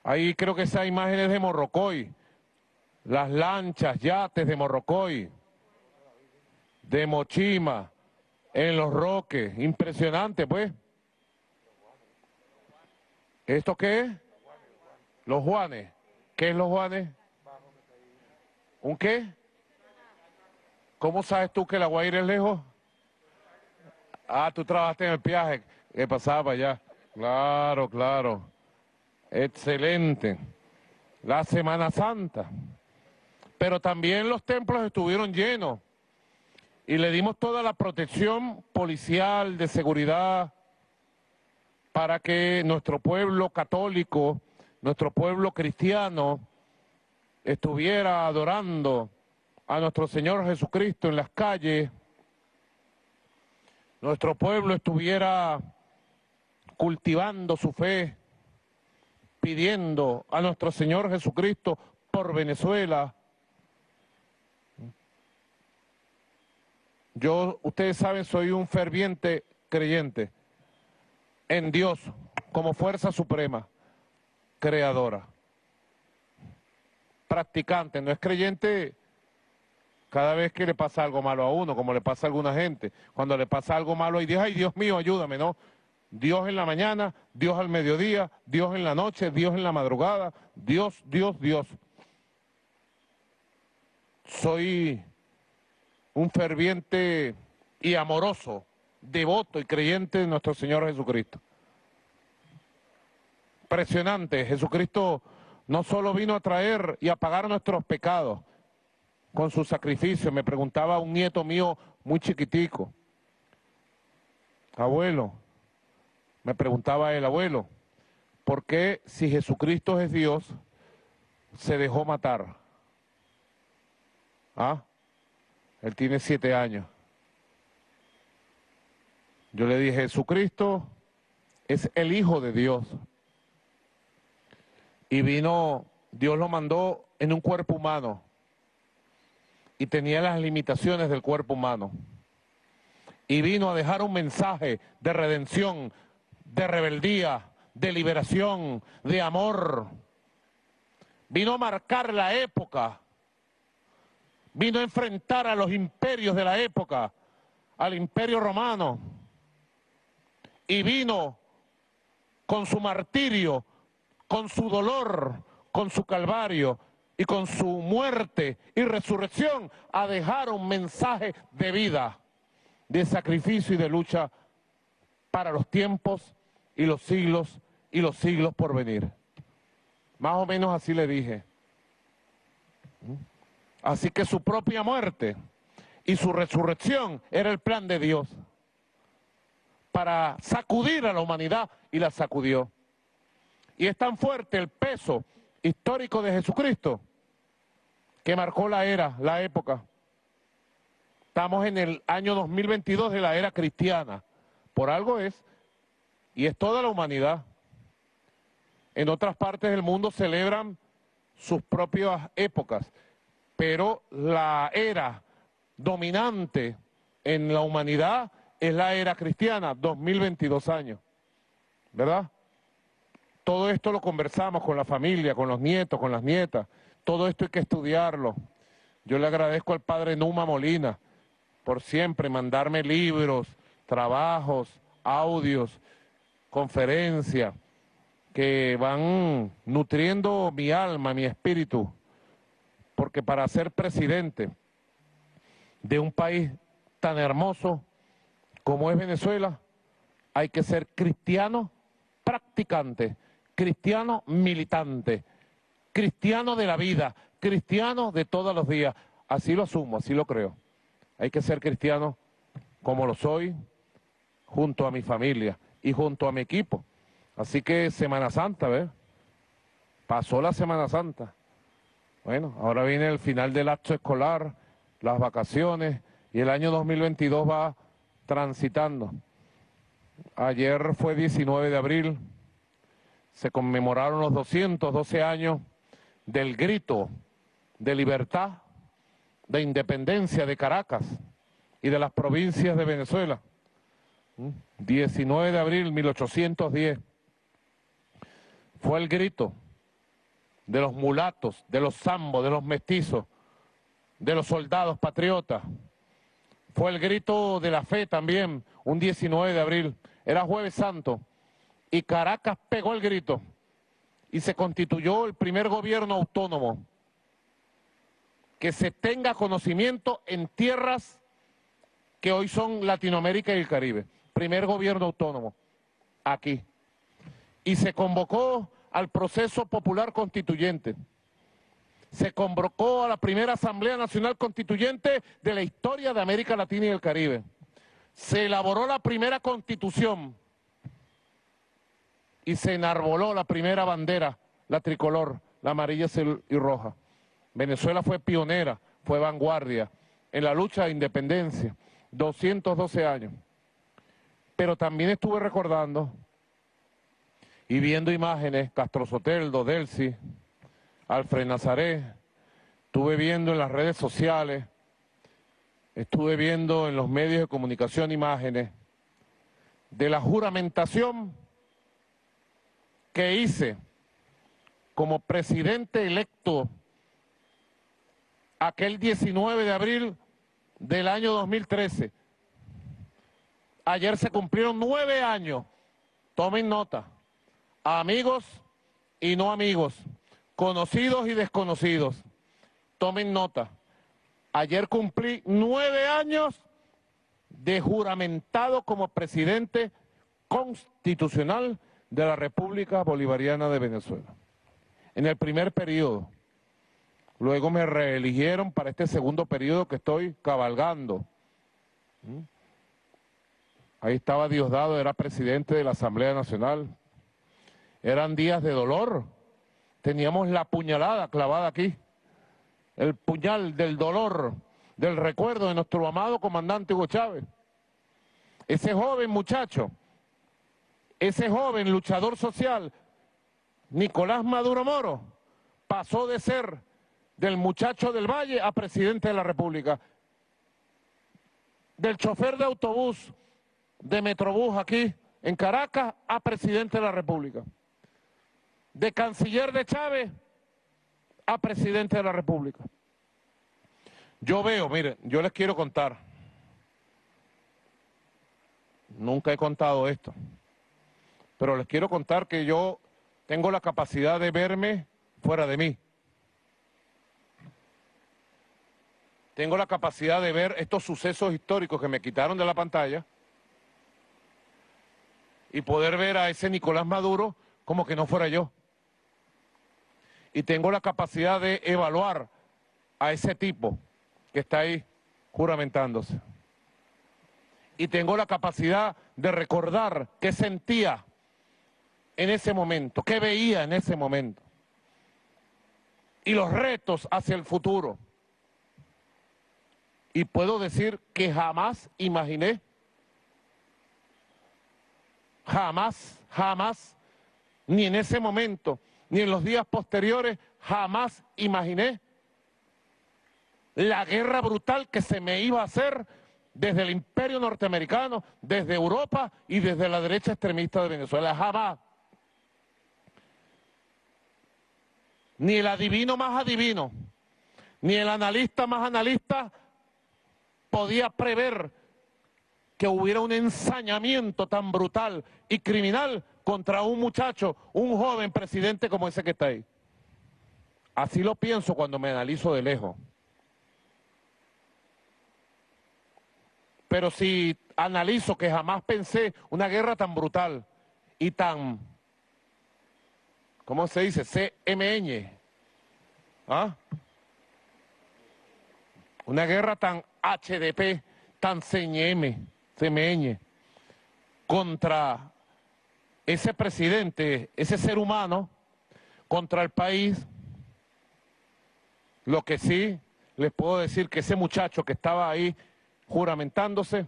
Ahí creo que esa imagen es de Morrocoy. Las lanchas, yates de Morrocoy. De Mochima. En Los Roques. Impresionante, pues. ¿Esto qué es? Los Juanes. ¿Qué es Los Juanes? ¿Un qué? ¿Cómo sabes tú que La Guaira es lejos? Ah, tú trabajaste en el peaje que pasaba para allá. Claro, claro. Excelente. La Semana Santa. Pero también los templos estuvieron llenos. Y le dimos toda la protección policial, de seguridad, para que nuestro pueblo católico, nuestro pueblo cristiano, estuviera adorando a nuestro Señor Jesucristo en las calles, nuestro pueblo estuviera cultivando su fe, pidiendo a nuestro Señor Jesucristo por Venezuela. Yo, ustedes saben, soy un ferviente creyente en Dios como fuerza suprema, creadora, practicante, no es creyente cada vez que le pasa algo malo a uno, como le pasa a alguna gente. Cuando le pasa algo malo y dice, ay Dios mío, ayúdame, ¿no? Dios en la mañana, Dios al mediodía, Dios en la noche, Dios en la madrugada, Dios, Dios, Dios. Soy un ferviente y amoroso, devoto y creyente de nuestro Señor Jesucristo. Impresionante, Jesucristo no solo vino a traer y a pagar nuestros pecados, con su sacrificio. Me preguntaba un nieto mío muy chiquitico, abuelo, me preguntaba el abuelo, ¿por qué si Jesucristo es Dios, se dejó matar. ¿Ah? Él tiene siete años. Yo le dije, Jesucristo es el Hijo de Dios. Y vino, Dios lo mandó en un cuerpo humano. Y tenía las limitaciones del cuerpo humano. Y vino a dejar un mensaje de redención, de rebeldía, de liberación, de amor. Vino a marcar la época. Vino a enfrentar a los imperios de la época, al imperio romano. Y vino con su martirio, con su dolor, con su calvario y con su muerte y resurrección a dejar un mensaje de vida, de sacrificio y de lucha para los tiempos y los siglos y los siglos por venir. Más o menos así le dije. Así que su propia muerte y su resurrección era el plan de Dios para sacudir a la humanidad, y la sacudió. Y es tan fuerte el peso histórico de Jesucristo que marcó la era, la época. Estamos en el año dos mil veintidós de la era cristiana, por algo es, y es toda la humanidad. En otras partes del mundo celebran sus propias épocas. Pero la era dominante en la humanidad es la era cristiana, dos mil veintidós años, ¿verdad? Todo esto lo conversamos con la familia, con los nietos, con las nietas. Todo esto hay que estudiarlo. Yo le agradezco al padre Numa Molina por siempre mandarme libros, trabajos, audios, conferencias que van nutriendo mi alma, mi espíritu. Porque para ser presidente de un país tan hermoso como es Venezuela, hay que ser cristiano practicante, cristiano militante, cristiano de la vida, cristiano de todos los días. Así lo asumo, así lo creo. Hay que ser cristiano como lo soy, junto a mi familia y junto a mi equipo. Así que Semana Santa, ¿ves? Pasó la Semana Santa. Bueno, ahora viene el final del acto escolar, las vacaciones, y el año dos mil veintidós va transitando. Ayer fue diecinueve de abril, se conmemoraron los doscientos doce años del grito de libertad, de independencia de Caracas y de las provincias de Venezuela. diecinueve de abril mil ochocientos diez fue el grito de los mulatos, de los zambos, de los mestizos, de los soldados patriotas. Fue el grito de la fe también, un diecinueve de abril, era Jueves Santo, y Caracas pegó el grito, y se constituyó el primer gobierno autónomo, que se tenga conocimiento en tierras que hoy son Latinoamérica y el Caribe. Primer gobierno autónomo, aquí. Y se convocó al proceso popular constituyente. Se convocó a la primera Asamblea Nacional Constituyente de la historia de América Latina y el Caribe. Se elaboró la primera Constitución y se enarboló la primera bandera, la tricolor, la amarilla y roja. Venezuela fue pionera, fue vanguardia en la lucha de independencia, doscientos doce años. Pero también estuve recordando y viendo imágenes, Castro Soteldo, Adelcy, Alfred Nazaret, estuve viendo en las redes sociales, estuve viendo en los medios de comunicación imágenes de la juramentación que hice como presidente electo aquel diecinueve de abril del año dos mil trece. Ayer se cumplieron nueve años, tomen nota. Amigos y no amigos, conocidos y desconocidos, tomen nota. Ayer cumplí nueve años de juramentado como presidente constitucional de la República Bolivariana de Venezuela. En el primer periodo, luego me reeligieron para este segundo periodo que estoy cabalgando. Ahí estaba Diosdado, era presidente de la Asamblea Nacional. Eran días de dolor, teníamos la puñalada clavada aquí, el puñal del dolor, del recuerdo de nuestro amado comandante Hugo Chávez. Ese joven muchacho, ese joven luchador social, Nicolás Maduro Moro, pasó de ser del muchacho del Valle a presidente de la República. Del chofer de autobús, de Metrobús aquí en Caracas, a presidente de la República. De canciller de Chávez a presidente de la República. Yo veo, mire, yo les quiero contar. Nunca he contado esto. Pero les quiero contar que yo tengo la capacidad de verme fuera de mí. Tengo la capacidad de ver estos sucesos históricos que me quitaron de la pantalla y poder ver a ese Nicolás Maduro como que no fuera yo. Y tengo la capacidad de evaluar a ese tipo que está ahí juramentándose. Y tengo la capacidad de recordar qué sentía en ese momento, qué veía en ese momento. Y los retos hacia el futuro. Y puedo decir que jamás imaginé, jamás, jamás, ni en ese momento, ni en los días posteriores, jamás imaginé la guerra brutal que se me iba a hacer desde el imperio norteamericano, desde Europa y desde la derecha extremista de Venezuela. Jamás. Ni el adivino más adivino, ni el analista más analista podía prever que hubiera un ensañamiento tan brutal y criminal contra un muchacho, un joven presidente como ese que está ahí. Así lo pienso cuando me analizo de lejos. Pero si analizo que jamás pensé una guerra tan brutal y tan, ¿cómo se dice? C M Ñ. ¿Ah? Una guerra tan H D P, tan C M Ñ, contra ese presidente, ese ser humano, contra el país. Lo que sí les puedo decir que ese muchacho que estaba ahí juramentándose,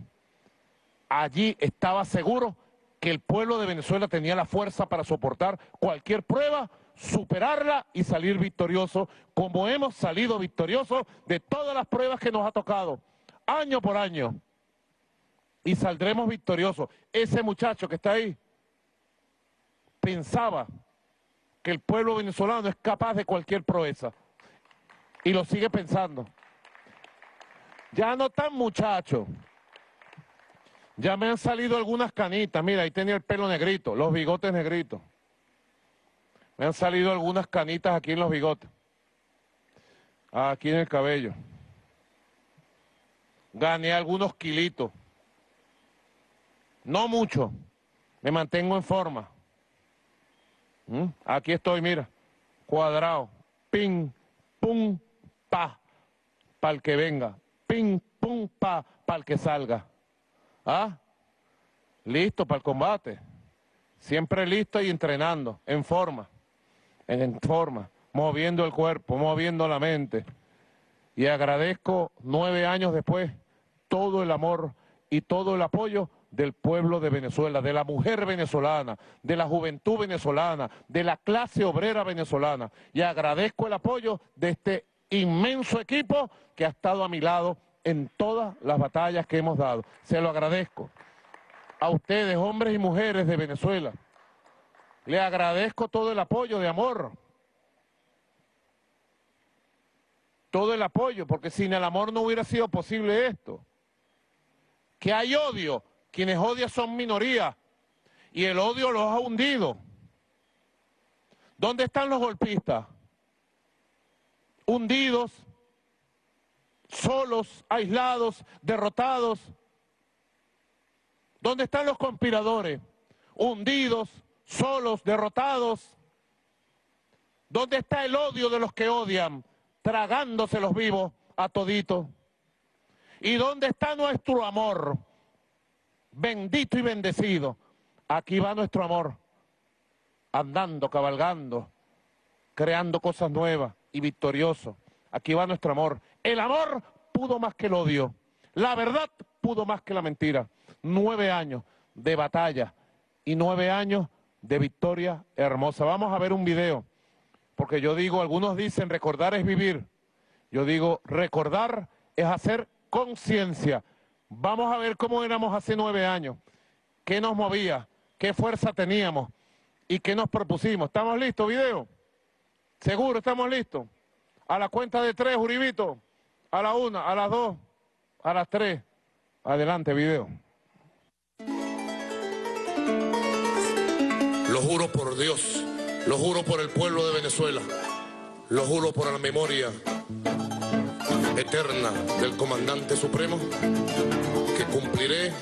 allí estaba seguro que el pueblo de Venezuela tenía la fuerza para soportar cualquier prueba, superarla y salir victorioso, como hemos salido victoriosos de todas las pruebas que nos ha tocado, año por año. Y saldremos victoriosos. Ese muchacho que está ahí pensaba que el pueblo venezolano es capaz de cualquier proeza. Y lo sigue pensando. Ya no tan muchacho. Ya me han salido algunas canitas, mira, ahí tenía el pelo negrito, los bigotes negritos. Me han salido algunas canitas aquí en los bigotes, aquí en el cabello. Gané algunos kilitos, no mucho, me mantengo en forma. ¿Mm? Aquí estoy, mira, cuadrado, pim, pum, pa, para el que venga, pim, pum, pa, para el que salga. ¿Ah? Listo para el combate, siempre listo y entrenando, en forma, en forma, moviendo el cuerpo, moviendo la mente. Y agradezco nueve años después todo el amor y todo el apoyo del pueblo de Venezuela, de la mujer venezolana, de la juventud venezolana, de la clase obrera venezolana. Y agradezco el apoyo de este inmenso equipo que ha estado a mi lado en todas las batallas que hemos dado. Se lo agradezco a ustedes, hombres y mujeres de Venezuela. Les agradezco todo el apoyo de amor. Todo el apoyo, porque sin el amor no hubiera sido posible esto. Que hay odio, quienes odian son minorías, y el odio los ha hundido. ¿Dónde están los golpistas? Hundidos, solos, aislados, derrotados. ¿Dónde están los conspiradores? Hundidos, solos, derrotados. ¿Dónde está el odio de los que odian? Tragándose los vivos a toditos. ¿Y dónde está nuestro amor? Bendito y bendecido. Aquí va nuestro amor. Andando, cabalgando, creando cosas nuevas y victoriosos. Aquí va nuestro amor. El amor pudo más que el odio. La verdad pudo más que la mentira. Nueve años de batalla y nueve años de victoria hermosa. Vamos a ver un video, porque yo digo, algunos dicen recordar es vivir. Yo digo, recordar es hacer conciencia. Vamos a ver cómo éramos hace nueve años, qué nos movía, qué fuerza teníamos y qué nos propusimos. ¿Estamos listos, video? ¿Seguro estamos listos? A la cuenta de tres, Uribito. A la una, a las dos, a las tres. Adelante, video. Lo juro por Dios, lo juro por el pueblo de Venezuela, lo juro por la memoria eterna del comandante supremo, que cumpliré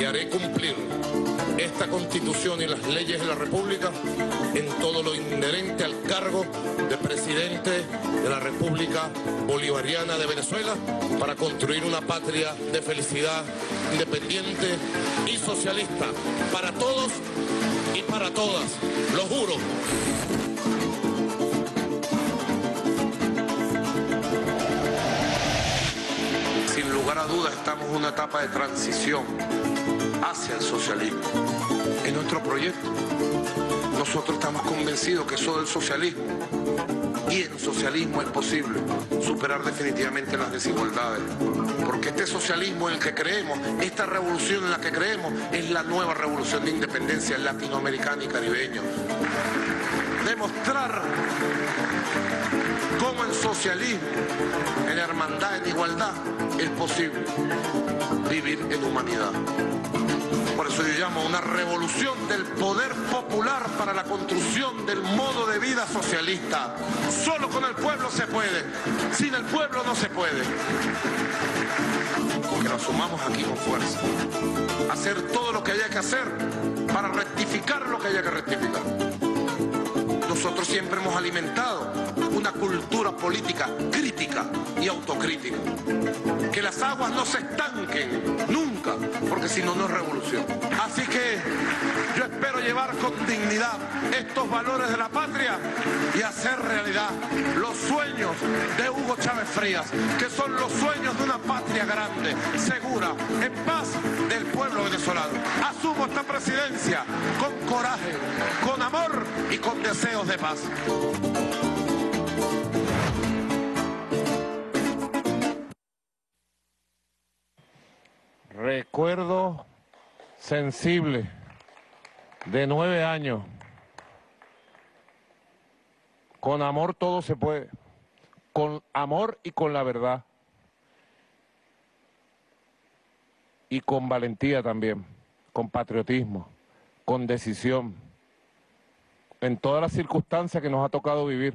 y haré cumplir esta Constitución y las leyes de la República en todo lo inherente al cargo de presidente de la República Bolivariana de Venezuela, para construir una patria de felicidad, independiente y socialista para todos y para todas. Lo juro. Sin lugar a dudas, estamos en una etapa de transición hacia el socialismo. En nuestro proyecto, nosotros estamos convencidos que eso del socialismo, y en socialismo es posible superar definitivamente las desigualdades. Porque este socialismo en el que creemos, esta revolución en la que creemos, es la nueva revolución de independencia latinoamericana y caribeña. Demostrar cómo en socialismo, en hermandad, en igualdad, es posible vivir en humanidad. Por eso yo llamo una revolución del poder popular para la construcción del modo de vida socialista. Solo con el pueblo se puede, sin el pueblo no se puede. Que lo asumamos aquí con fuerza. Hacer todo lo que haya que hacer para rectificar lo que haya que rectificar. Nosotros siempre hemos alimentado una cultura política crítica y autocrítica. Que las aguas no se estanquen nunca, porque si no, no es revolución. Así que yo espero llevar con dignidad estos valores de la patria y hacer realidad los sueños de Hugo Chávez Frías, que son los sueños de una patria grande, segura, en paz del pueblo venezolano. Asumo esta presidencia con coraje, con amor y con deseos de paz. Recuerdo sensible de nueve años. Con amor todo se puede. Con amor y con la verdad. Y con valentía también. Con patriotismo. Con decisión. En todas las circunstancias que nos ha tocado vivir.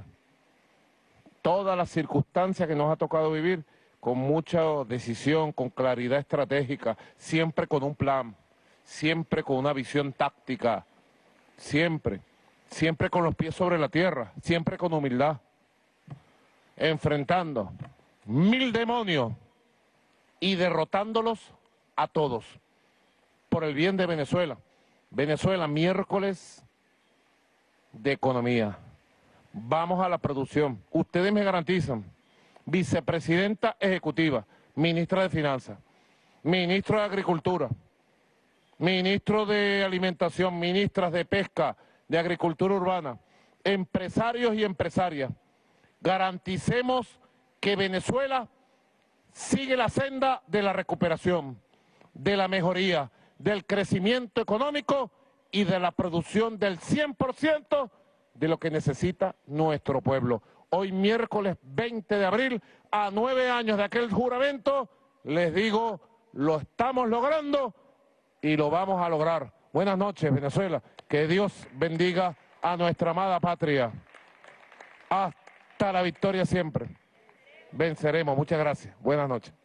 Todas las circunstancias que nos ha tocado vivir. Con mucha decisión, con claridad estratégica, siempre con un plan, siempre con una visión táctica, siempre, siempre con los pies sobre la tierra, siempre con humildad, enfrentando mil demonios y derrotándolos a todos, por el bien de Venezuela. Venezuela, miércoles de economía. Vamos a la producción. Ustedes me garantizan, vicepresidenta ejecutiva, ministra de Finanzas, ministro de Agricultura, ministro de Alimentación, ministras de Pesca, de Agricultura Urbana, empresarios y empresarias, garanticemos que Venezuela sigue la senda de la recuperación, de la mejoría, del crecimiento económico y de la producción del cien por ciento de lo que necesita nuestro pueblo. Hoy miércoles veinte de abril, a nueve años de aquel juramento, les digo, lo estamos logrando y lo vamos a lograr. Buenas noches, Venezuela. Que Dios bendiga a nuestra amada patria. Hasta la victoria siempre. Venceremos. Muchas gracias. Buenas noches.